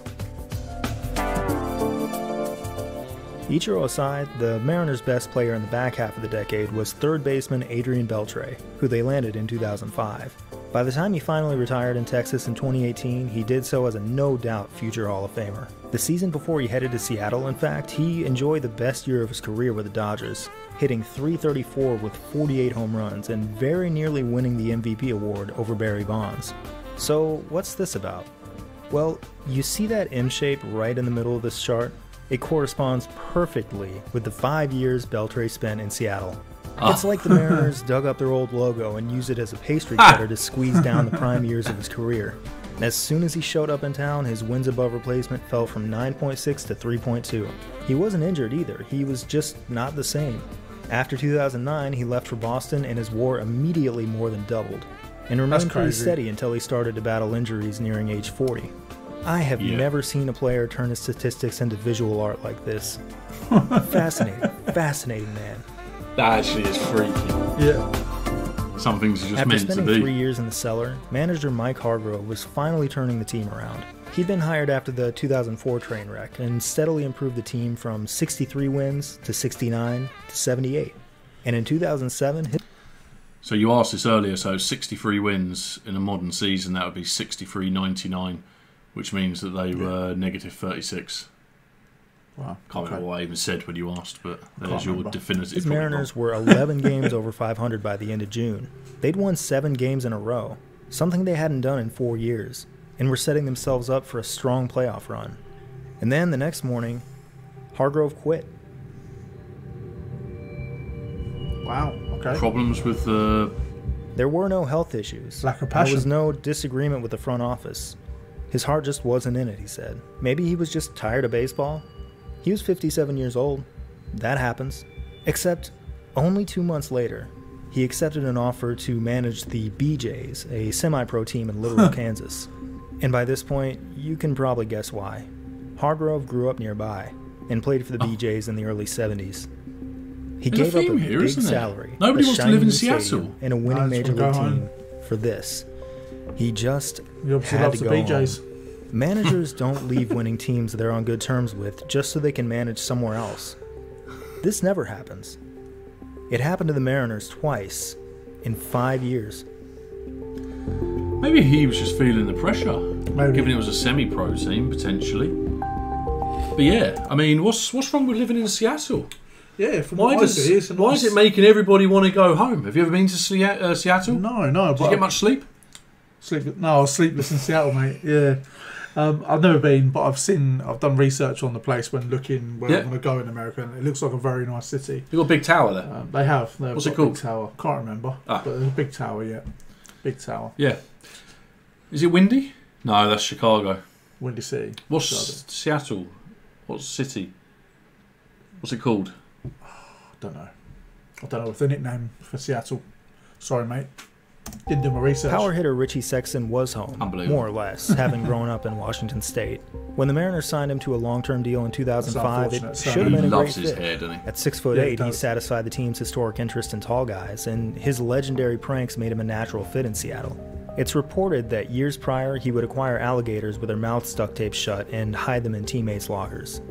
Ichiro aside, the Mariners' best player in the back half of the decade was third baseman Adrian Beltre, who they landed in 2005. By the time he finally retired in Texas in 2018, he did so as a no-doubt future Hall of Famer. The season before he headed to Seattle, in fact, he enjoyed the best year of his career with the Dodgers, hitting .334 with 48 home runs and very nearly winning the MVP award over Barry Bonds. So what's this about? Well, you see that M shape right in the middle of this chart? It corresponds perfectly with the 5 years Beltre spent in Seattle. It's like the Mariners dug up their old logo and used it as a pastry cutter to squeeze down the prime years of his career. As soon as he showed up in town, his wins above replacement fell from 9.6 to 3.2. He wasn't injured either. He was just not the same. After 2009, he left for Boston and his WAR immediately more than doubled, and remained pretty steady until he started to battle injuries nearing age 40. I have never seen a player turn his statistics into visual art like this. Fascinating, fascinating man. That actually is freaky. Yeah. Some things are just meant to be. After spending 3 years in the cellar, manager Mike Hargrove was finally turning the team around. He'd been hired after the 2004 train wreck and steadily improved the team from 63 wins to 69 to 78. And in 2007... So you asked this earlier, so 63 wins in a modern season, that would be 63-99. Which means that they were negative 36. Wow. Can't remember what I even said when you asked, but there's your definitive. The Mariners were 11 games over 500 by the end of June. They'd won 7 games in a row, something they hadn't done in 4 years, and were setting themselves up for a strong playoff run. And then the next morning, Hargrove quit. Wow. Okay. Problems with the... There were no health issues. Lack of passion. There was no disagreement with the front office. His heart just wasn't in it, he said. Maybe he was just tired of baseball. He was 57 years old. That happens. Except, only 2 months later, he accepted an offer to manage the BJs, a semi-pro team in Little Rock, Kansas. And by this point, you can probably guess why. Hargrove grew up nearby and played for the BJs in the early 70s. He gave up a big salary, nobody wants to live in Seattle, and a winning major league team for this. He just had to go BJs. Managers don't leave winning teams they're on good terms with just so they can manage somewhere else. This never happens. It happened to the Mariners twice in 5 years. Maybe he was just feeling the pressure, given it was a semi-pro team, potentially. But yeah, I mean, what's wrong with living in Seattle? Yeah, from why is it making everybody want to go home? Have you ever been to Seattle? No, no. Did you get much sleep? No, I was sleepless in Seattle, mate. Yeah, I've never been, but I've done research on the place when looking where I'm going to go in America, and it looks like a very nice city. You've got a big tower there. They have. What's it called? Big tower. Can't remember. But there's a big tower. Yeah, big tower. Yeah. Is it windy? No, that's Chicago. Windy City. What's Seattle? What's city? What's it called? I don't know. I don't know. What's the nickname for Seattle? Sorry, mate. Didn't do my research. Power hitter Richie Sexson was home, more or less, having grown up in Washington State. When the Mariners signed him to a long-term deal in 2005, it should have been a great fit. At 6'8", he satisfied the team's historic interest in tall guys, and his legendary pranks made him a natural fit in Seattle. It's reported that years prior, he would acquire alligators with their mouths duct taped shut and hide them in teammates' lockers.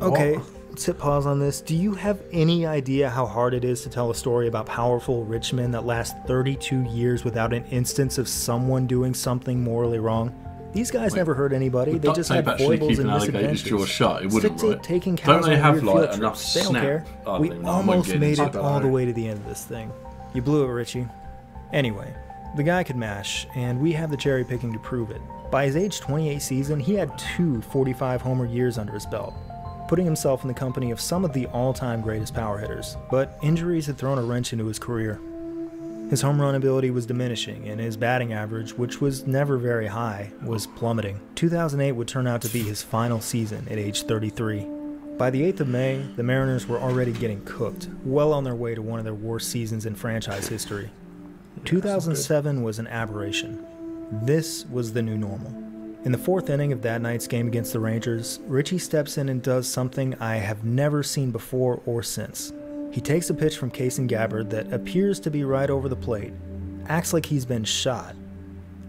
Okay, let's hit pause on this. Do you have any idea how hard it is to tell a story about powerful rich men that last 32 years without an instance of someone doing something morally wrong? These guys never hurt anybody. They just had foibles and misadventures. Jaw shut. It wouldn't, right? Taking cows don't they have like enough snap? They don't care. Oh, we almost made it all the way to the end of this thing. You blew it, Richie. Anyway, the guy could mash, and we have the cherry picking to prove it. By his age 28 season, he had two 45 homer years under his belt, putting himself in the company of some of the all-time greatest power hitters. But injuries had thrown a wrench into his career. His home run ability was diminishing, and his batting average, which was never very high, was plummeting. 2008 would turn out to be his final season at age 33. By the 8th of May, the Mariners were already getting cooked, well on their way to one of their worst seasons in franchise history. 2007 was an aberration. This was the new normal. In the fourth inning of that night's game against the Rangers, Richie steps in and does something I have never seen before or since. He takes a pitch from Kaysen Gabbard that appears to be right over the plate, acts like he's been shot,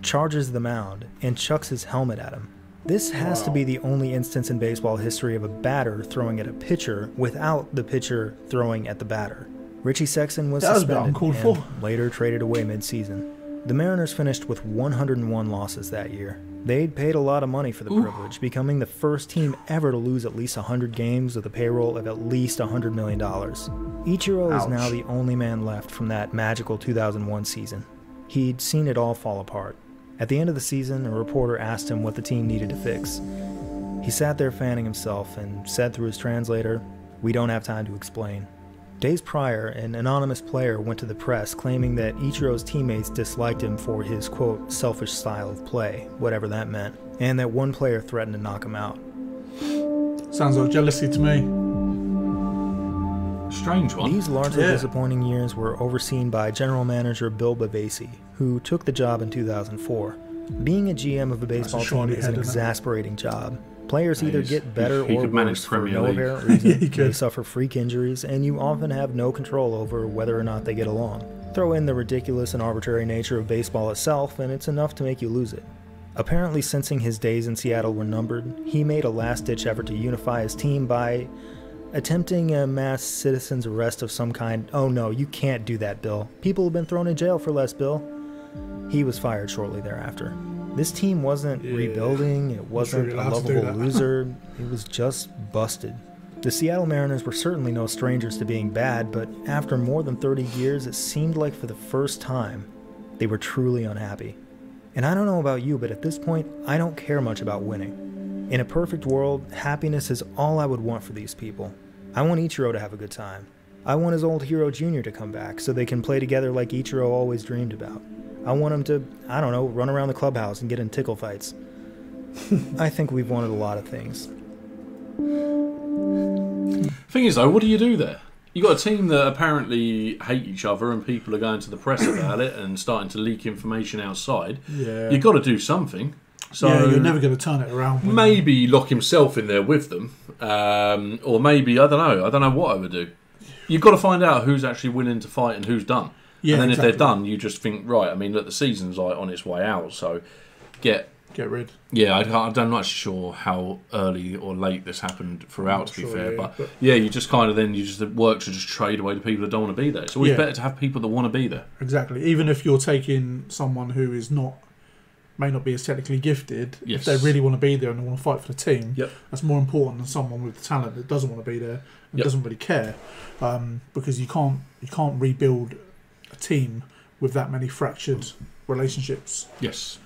charges the mound, and chucks his helmet at him. This has to be the only instance in baseball history of a batter throwing at a pitcher without the pitcher throwing at the batter. Richie Sexson was suspended and later traded away mid-season. The Mariners finished with 101 losses that year. They'd paid a lot of money for the privilege, becoming the first team ever to lose at least 100 games with a payroll of at least $100 million. Ichiro is now the only man left from that magical 2001 season. He'd seen it all fall apart. At the end of the season, a reporter asked him what the team needed to fix. He sat there fanning himself and said through his translator, "We don't have time to explain." Days prior, an anonymous player went to the press claiming that Ichiro's teammates disliked him for his, quote, selfish style of play, whatever that meant, and that one player threatened to knock him out. Sounds like jealousy to me. Strange one. These largely disappointing years were overseen by general manager Bill Bavasi, who took the job in 2004. Being a GM of a baseball team is an exasperating job. Players either get better or worse for no apparent reason. They suffer freak injuries, and you often have no control over whether or not they get along. Throw in the ridiculous and arbitrary nature of baseball itself, and it's enough to make you lose it. Apparently sensing his days in Seattle were numbered, he made a last-ditch effort to unify his team by attempting a mass citizen's arrest of some kind. Oh no, you can't do that, Bill. People have been thrown in jail for less, Bill. He was fired shortly thereafter. This team wasn't rebuilding, it wasn't a lovable loser, it was just busted. The Seattle Mariners were certainly no strangers to being bad, but after more than 30 years, it seemed like for the first time, they were truly unhappy. And I don't know about you, but at this point, I don't care much about winning. In a perfect world, happiness is all I would want for these people. I want Ichiro to have a good time. I want his old hero Jr. to come back so they can play together like Ichiro always dreamed about. I want him to, I don't know, run around the clubhouse and get in tickle fights. I think we've wanted a lot of things. Thing is, though, what do you do there? You got a team that apparently hate each other, and people are going to the press about it and starting to leak information outside. Yeah, you've got to do something. So yeah, you're never going to turn it around. Maybe Lock himself in there with them, or maybe I don't know what I would do. You've got to find out who's actually willing to fight and who's done. Yeah, and then exactly. If they're done, you just think, right, I mean, look, the season's like on its way out, so get rid. Yeah, I'm not sure how early or late this happened throughout, to be fair, but yeah, you just kind of then you just work to just trade away the people that don't want to be there. It's always better to have people that want to be there. Exactly. Even if you're taking someone who is may not be as technically gifted, if they really want to be there and they want to fight for the team, that's more important than someone with the talent that doesn't want to be there and doesn't really care, because you can't rebuild a team with that many fractured relationships. Yes.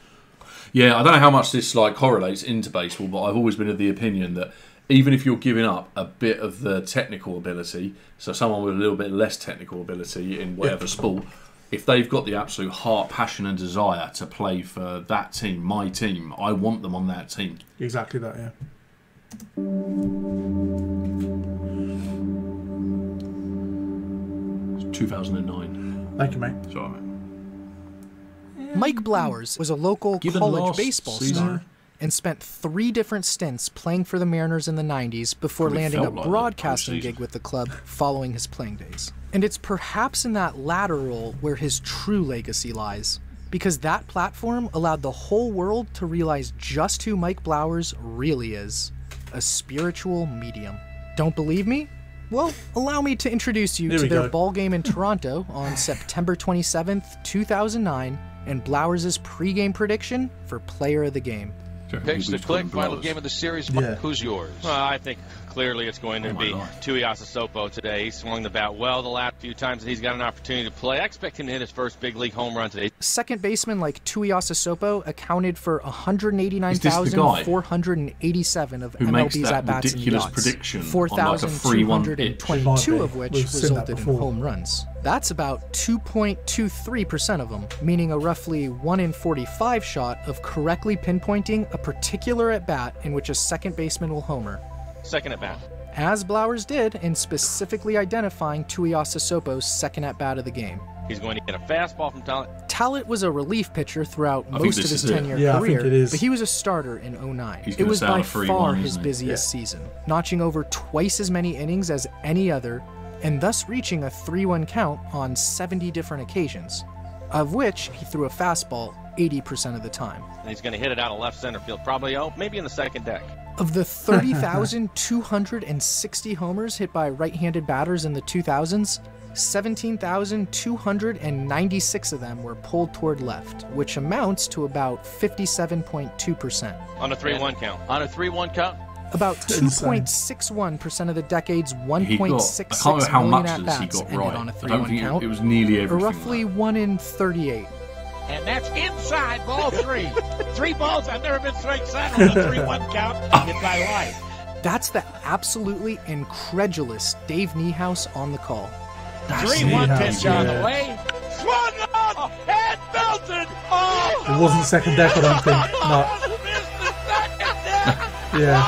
Yeah, I don't know how much this like correlates into baseball, but I've always been of the opinion that even if you're giving up a bit of the technical ability, so someone with a little bit less technical ability in whatever sport, if they've got the absolute heart, passion and desire to play for that team, my team, I want them on that team. Exactly that, yeah. It's 2009. Thank you, mate. Sorry. Mike Blowers was a local college baseball star and spent 3 different stints playing for the Mariners in the 90s before landing a broadcasting gig with the club following his playing days. And it's perhaps in that latter role where his true legacy lies, because that platform allowed the whole world to realize just who Mike Blowers really is, a spiritual medium. Don't believe me? Well, allow me to introduce you to their ball game in Toronto on September 27th, 2009, and Blowers' pregame prediction for player of the game. Picks to click, final game of the series. Yeah. Who's yours? Well, I think clearly it's going to be Tuiasosopo today. He swung the bat well the last few times that he's got an opportunity to play. I expect him to hit his first big league home run today. Second baseman like Tuiasosopo accounted for 189,487 of MLB's at-bats in the odds, 4,222 of which resulted in home runs. That's about 2.23% of them, meaning a roughly 1 in 45 shot of correctly pinpointing a particular at-bat in which a second baseman will homer. Second at-bat. As Blowers did in specifically identifying Tuiasosopo's second at-bat of the game. He's going to get a fastball from Talent. Talent was a relief pitcher throughout most of his 10-year career, but he was a starter in 09. It was by far his busiest season, notching over twice as many innings as any other, and thus reaching a 3-1 count on 70 different occasions, of which he threw a fastball 80% of the time. And he's going to hit it out of left center field, probably, oh, maybe in the second deck. Of the 30,260 homers hit by right-handed batters in the 2000s, 17,296 of them were pulled toward left, which amounts to about 57.2%. On a 3-1 count. On a 3-1 count. About 2.61% of the decade's 1.66 million at-bats ended on a 3-1 count. It was nearly everything. Roughly 1 in 38. And that's inside ball three. Three balls I've never been so excited on a 3-1 count in my life. That's the absolutely incredulous Dave Niehaus on the call. 3-1 pitch on the way. Swung on and belted. Oh, it wasn't second deck, I don't think. No. Yeah.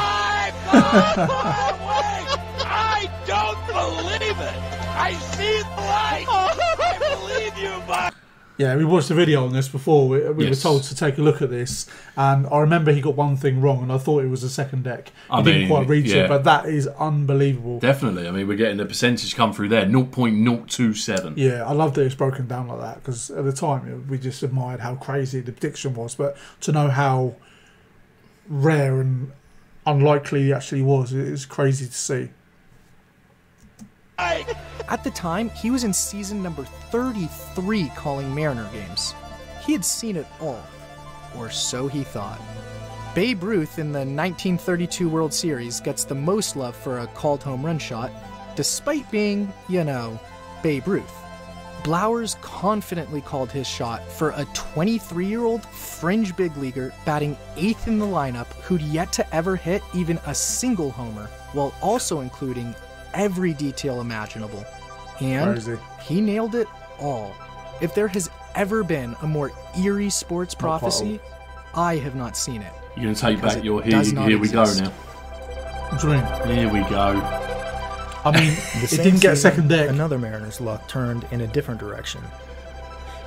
I don't believe it. I see the light. I believe you, Bob. Yeah, we watched a video on this before. We were told to take a look at this, and I remember he got one thing wrong, and I thought it was a second deck. I didn't quite read it, but that is unbelievable. Definitely. I mean, we're getting the percentage come through there, 0.027. Yeah, I love that it's broken down like that, because at the time we just admired how crazy the prediction was, but to know how rare and unlikely he actually was, it's crazy to see. At the time, he was in season number 33 calling Mariner games. He had seen it all, or so he thought. Babe Ruth in the 1932 World Series gets the most love for a called home run shot, despite being, you know, Babe Ruth. Blowers confidently called his shot for a 23-year-old fringe big leaguer batting 8th in the lineup who'd yet to ever hit even a single homer, while also including every detail imaginable. And he nailed it all. If there has ever been a more eerie sports prophecy, I have not seen it. You're going to take back your here we go now. Dream. Here we go. I mean, it didn't get a second deck. Another Mariners' luck turned in a different direction.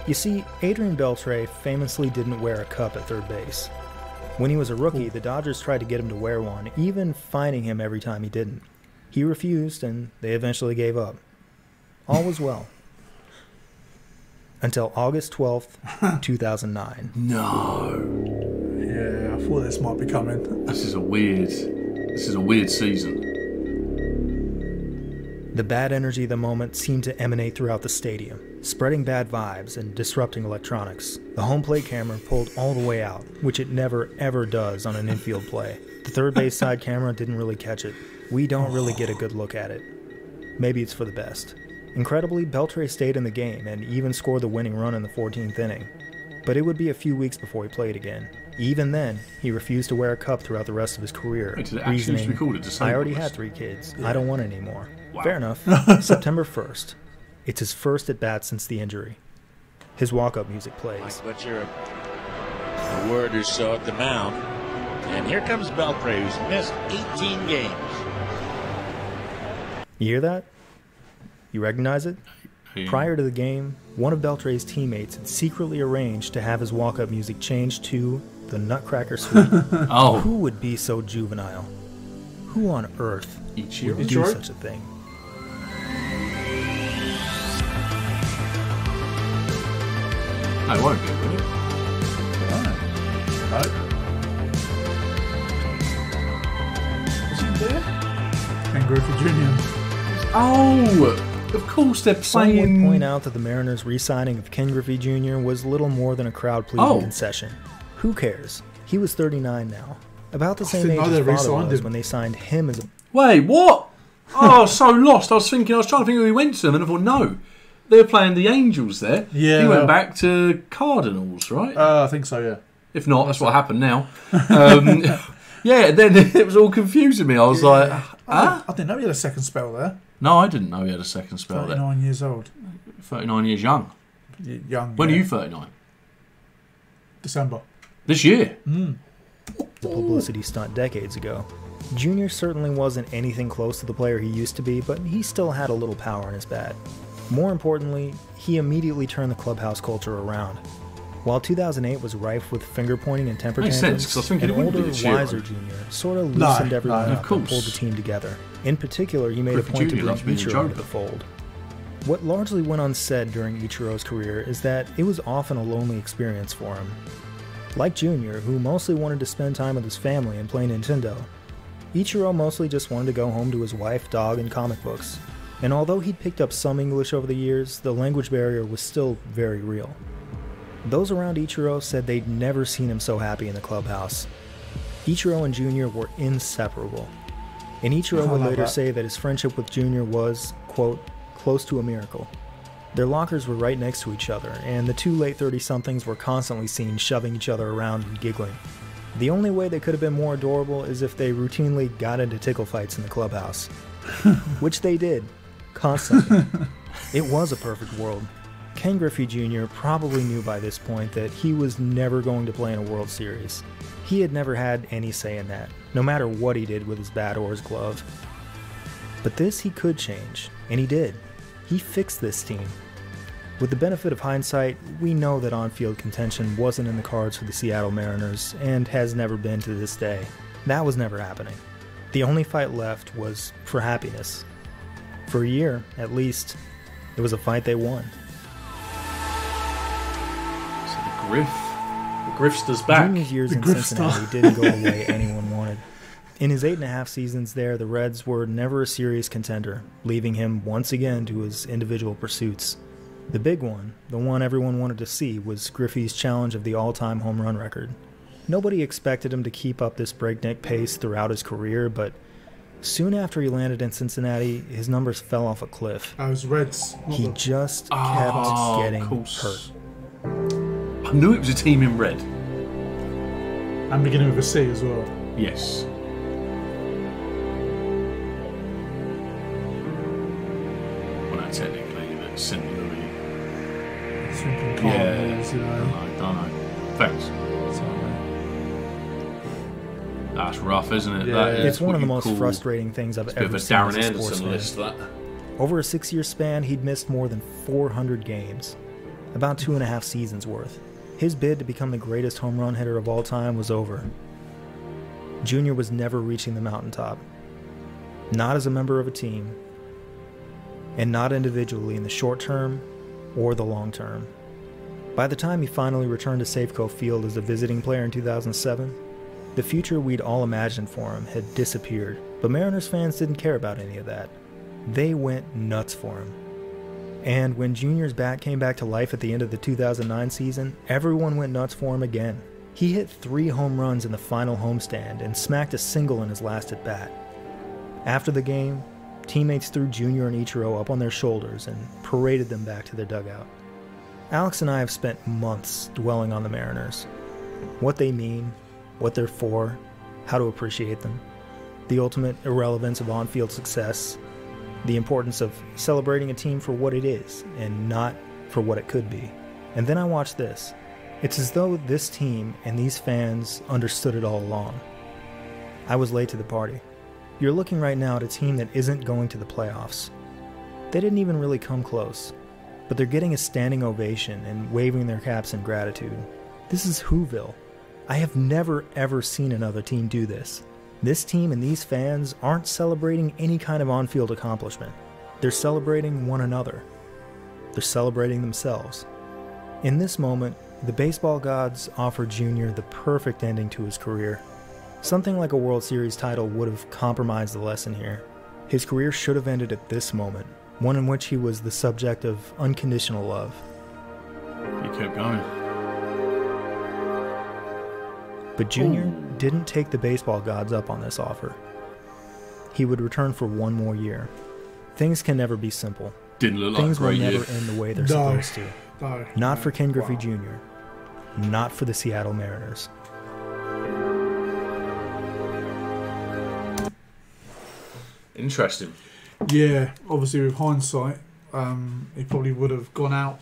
You see, Adrian Beltre famously didn't wear a cup at third base. When he was a rookie, the Dodgers tried to get him to wear one, even fining him every time he didn't. He refused, and they eventually gave up. All was well. Until August 12th, 2009. No. Yeah, I thought this might be coming. This is a weird season. The bad energy of the moment seemed to emanate throughout the stadium, spreading bad vibes and disrupting electronics. The home plate camera pulled all the way out, which it never ever does on an infield play. The third base side camera didn't really catch it. We don't really get a good look at it. Maybe it's for the best. Incredibly, Beltre stayed in the game and even scored the winning run in the 14th inning. But it would be a few weeks before he played again. Even then, he refused to wear a cup throughout the rest of his career. Wait, reasoning, I already had 3 kids. Yeah. I don't want any more. Wow. Fair enough. September 1st. It's his first at-bat since the injury. His walk-up music plays. Mike Butcher, a word or so at the mound. And here comes Beltre, who's missed 18 games. You hear that? You recognize it? Prior to the game, one of Beltre's teammates had secretly arranged to have his walk-up music changed to the Nutcracker Suite. Oh. Who would be so juvenile? Who on earth would do such a thing? No, it won't be, will it? No. No. Is it there? Ken Griffey Jr. Oh! Of course they're playing... Some would point out that the Mariners' re-signing of Ken Griffey Jr. was little more than a crowd-pleasing concession. Who cares? He was 39 now. About the same age as father was when they signed him as a... Wait, what? Oh, so lost. I was trying to think who he went to, and I thought, no. They were playing the Angels there. Yeah. He went back to Cardinals, right? I think so, yeah. If not, that's what happened now. Yeah, then it was all confusing me. I was like, huh? I didn't know he had a second spell there. No, I didn't know he had a second spell 39 there. 39 years old. 39 years young. Young. When are you 39? December. This year? Mm. The publicity stunt decades ago. Junior certainly wasn't anything close to the player he used to be, but he still had a little power in his bat. More importantly, he immediately turned the clubhouse culture around. While 2008 was rife with finger-pointing and temper tantrums, an older, wiser Junior sort of loosened everyone up and pulled the team together. In particular, he made a point to bring Ichiro into the fold. What largely went unsaid during Ichiro's career is that it was often a lonely experience for him. Like Junior, who mostly wanted to spend time with his family and play Nintendo, Ichiro mostly just wanted to go home to his wife, dog, and comic books. And although he'd picked up some English over the years, the language barrier was still very real. Those around Ichiro said they'd never seen him so happy in the clubhouse. Ichiro and Junior were inseparable. And Ichiro would later say that his friendship with Junior was, quote, close to a miracle. Their lockers were right next to each other, and the two late 30-somethings were constantly seen shoving each other around and giggling. The only way they could have been more adorable is if they routinely got into tickle fights in the clubhouse. Which they did. Constantly. It was a perfect world. Ken Griffey Jr. probably knew by this point that he was never going to play in a World Series. He had never had any say in that, no matter what he did with his bat or his glove. But this he could change, and he did. He fixed this team. With the benefit of hindsight, we know that on-field contention wasn't in the cards for the Seattle Mariners, and has never been to this day. That was never happening. The only fight left was for happiness. For a year, at least, it was a fight they won. So the Griffster's back. Junior's years in Cincinnati didn't go the way anyone wanted. In his 8.5 seasons there, the Reds were never a serious contender, leaving him once again to his individual pursuits. The big one, the one everyone wanted to see, was Griffey's challenge of the all-time home run record. Nobody expected him to keep up this breakneck pace throughout his career, but soon after he landed in Cincinnati, his numbers fell off a cliff. He just kept getting hurt. I knew it was a team in red. And beginning with a C as well. Yes. Technically, but St. Louis. I don't know. Thanks. Sorry. That's rough, isn't it? Yeah. That is it's one of the most frustrating things I've ever seen. Darren Anderson list, that. Over a 6-year span, he'd missed more than 400 games, about 2.5 seasons worth. His bid to become the greatest home run hitter of all time was over. Junior was never reaching the mountaintop, not as a member of a team, and not individually in the short term or the long term. By the time he finally returned to Safeco Field as a visiting player in 2007, the future we'd all imagined for him had disappeared, but Mariners fans didn't care about any of that. They went nuts for him. And when Junior's bat came back to life at the end of the 2009 season, everyone went nuts for him again. He hit 3 home runs in the final homestand and smacked a single in his last at bat. After the game, teammates threw Junior and Ichiro up on their shoulders and paraded them back to their dugout. Alex and I have spent months dwelling on the Mariners. What they mean, what they're for, how to appreciate them, the ultimate irrelevance of on-field success, the importance of celebrating a team for what it is and not for what it could be. And then I watched this. It's as though this team and these fans understood it all along. I was late to the party. You're looking right now at a team that isn't going to the playoffs. They didn't even really come close, but they're getting a standing ovation and waving their caps in gratitude. This is Whoville. I have never ever seen another team do this. This team and these fans aren't celebrating any kind of on-field accomplishment. They're celebrating one another. They're celebrating themselves. In this moment, the baseball gods offer Jr. the perfect ending to his career. Something like a World Series title would have compromised the lesson here. His career should have ended at this moment, one in which he was the subject of unconditional love. He kept going. But Jr. didn't take the baseball gods up on this offer. He would return for one more year. Things can never be simple. Didn't look Things like will never year. End the way they're supposed to. Not for Ken Griffey Jr. Not for the Seattle Mariners. Interesting. Yeah, obviously with hindsight, he probably would have gone out.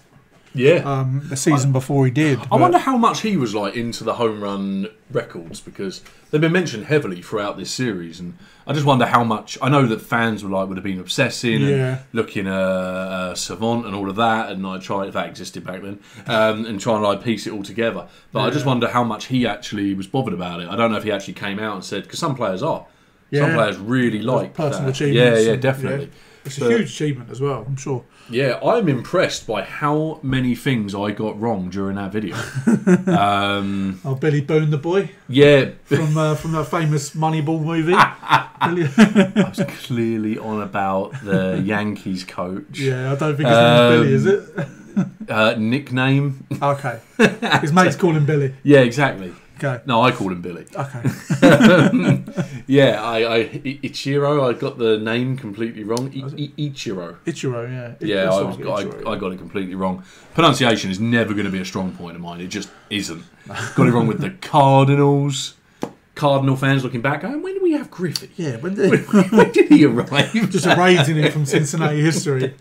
Yeah, the season before he did. I wonder how much he was like into the home run records, because they've been mentioned heavily throughout this series, and I just wonder how much. I know that fans were like would have been obsessing, and looking Savant and all of that, and I tried if that existed back then, and trying to like piece it all together. But I just wonder how much he actually was bothered about it. I don't know if he actually came out and said, because some players are. Some players really like personal achievements. Yeah, definitely. Yeah. It's a huge achievement as well, I'm sure. Yeah, I'm impressed by how many things I got wrong during that video. Oh, Billy Boone the boy. Yeah, from that famous Moneyball movie. I was clearly on about the Yankees coach. Yeah, I don't think his name is Billy, is it? Nickname. Okay, his mates call him Billy. Yeah, exactly. Okay. No, I called him Billy. Okay. Yeah, I Ichiro. I got the name completely wrong. Ichiro. Ichiro, yeah. Yeah, I got it completely wrong. Pronunciation is never going to be a strong point of mine. It just isn't. Got it wrong with the Cardinals. Cardinal fans looking back, going, when do we have Griffey? Yeah, when did he arrive? Just erasing it from Cincinnati history.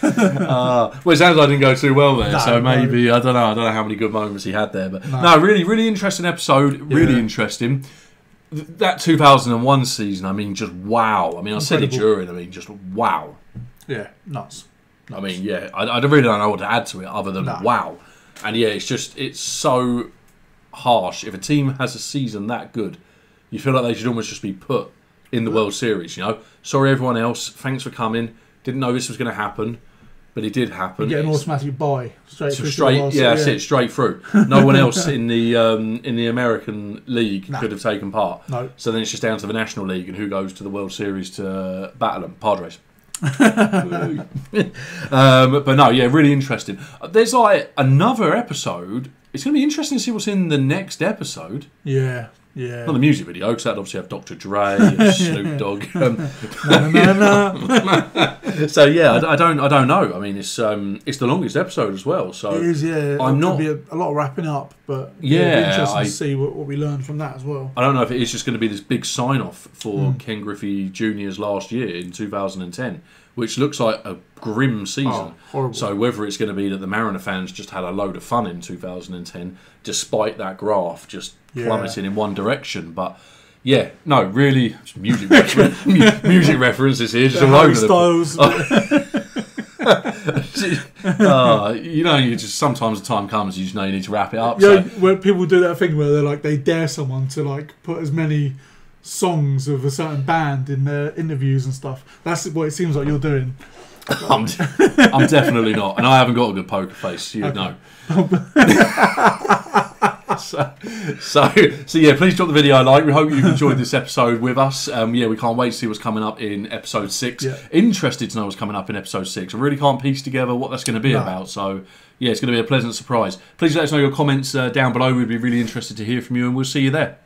Well, it sounds like I didn't go too well there, so maybe, I don't know. I don't know how many good moments he had there. But no, really, really interesting episode. Really interesting. That 2001 season, I mean, just wow. I mean, I said it during, I mean, just wow. Yeah, nuts. I mean, yeah, I really don't know what to add to it other than wow. And yeah, it's just, it's so harsh. If a team has a season that good, you feel like they should almost just be put in the World Series, you know? Sorry, everyone else. Thanks for coming. Didn't know this was going to happen, but it did happen. You get an automatic buy straight through. Yeah, that's it, straight through. No one else in the American League could have taken part. No. So then it's just down to the National League and who goes to the World Series to battle them. Padres. But no, yeah, really interesting. There's like another episode. It's going to be interesting to see what's in the next episode. Yeah. Yeah. Not the music video, because that'd obviously have Dr. Dre and Snoop Dogg. So yeah, I don't know. I mean, it's the longest episode as well. So it is, yeah. I'm not be a lot of wrapping up, but yeah, it'd be interesting to see what we learned from that as well. I don't know if it is just going to be this big sign off for Ken Griffey Jr.'s last year in 2010, which looks like a grim season. Oh, horrible. So whether it's going to be that the Mariner fans just had a load of fun in 2010, despite that graph just plummeting in one direction. But yeah, no, really, music music references here, just all over Styles. You know, you just sometimes the time comes, you just know you need to wrap it up. Yeah, so. Where people do that thing where they're like they dare someone to like put as many songs of a certain band in their interviews and stuff. That's what it seems like you're doing. I'm definitely not, and I haven't got a good poker face, so you know. So yeah, please drop the video a like. We hope you've enjoyed this episode with us. Yeah, we can't wait to see what's coming up in episode 6. Yeah. Interested to know what's coming up in episode 6. I really can't piece together what that's going to be about. So yeah, it's going to be a pleasant surprise. Please let us know your comments down below. We'd be really interested to hear from you, and we'll see you there.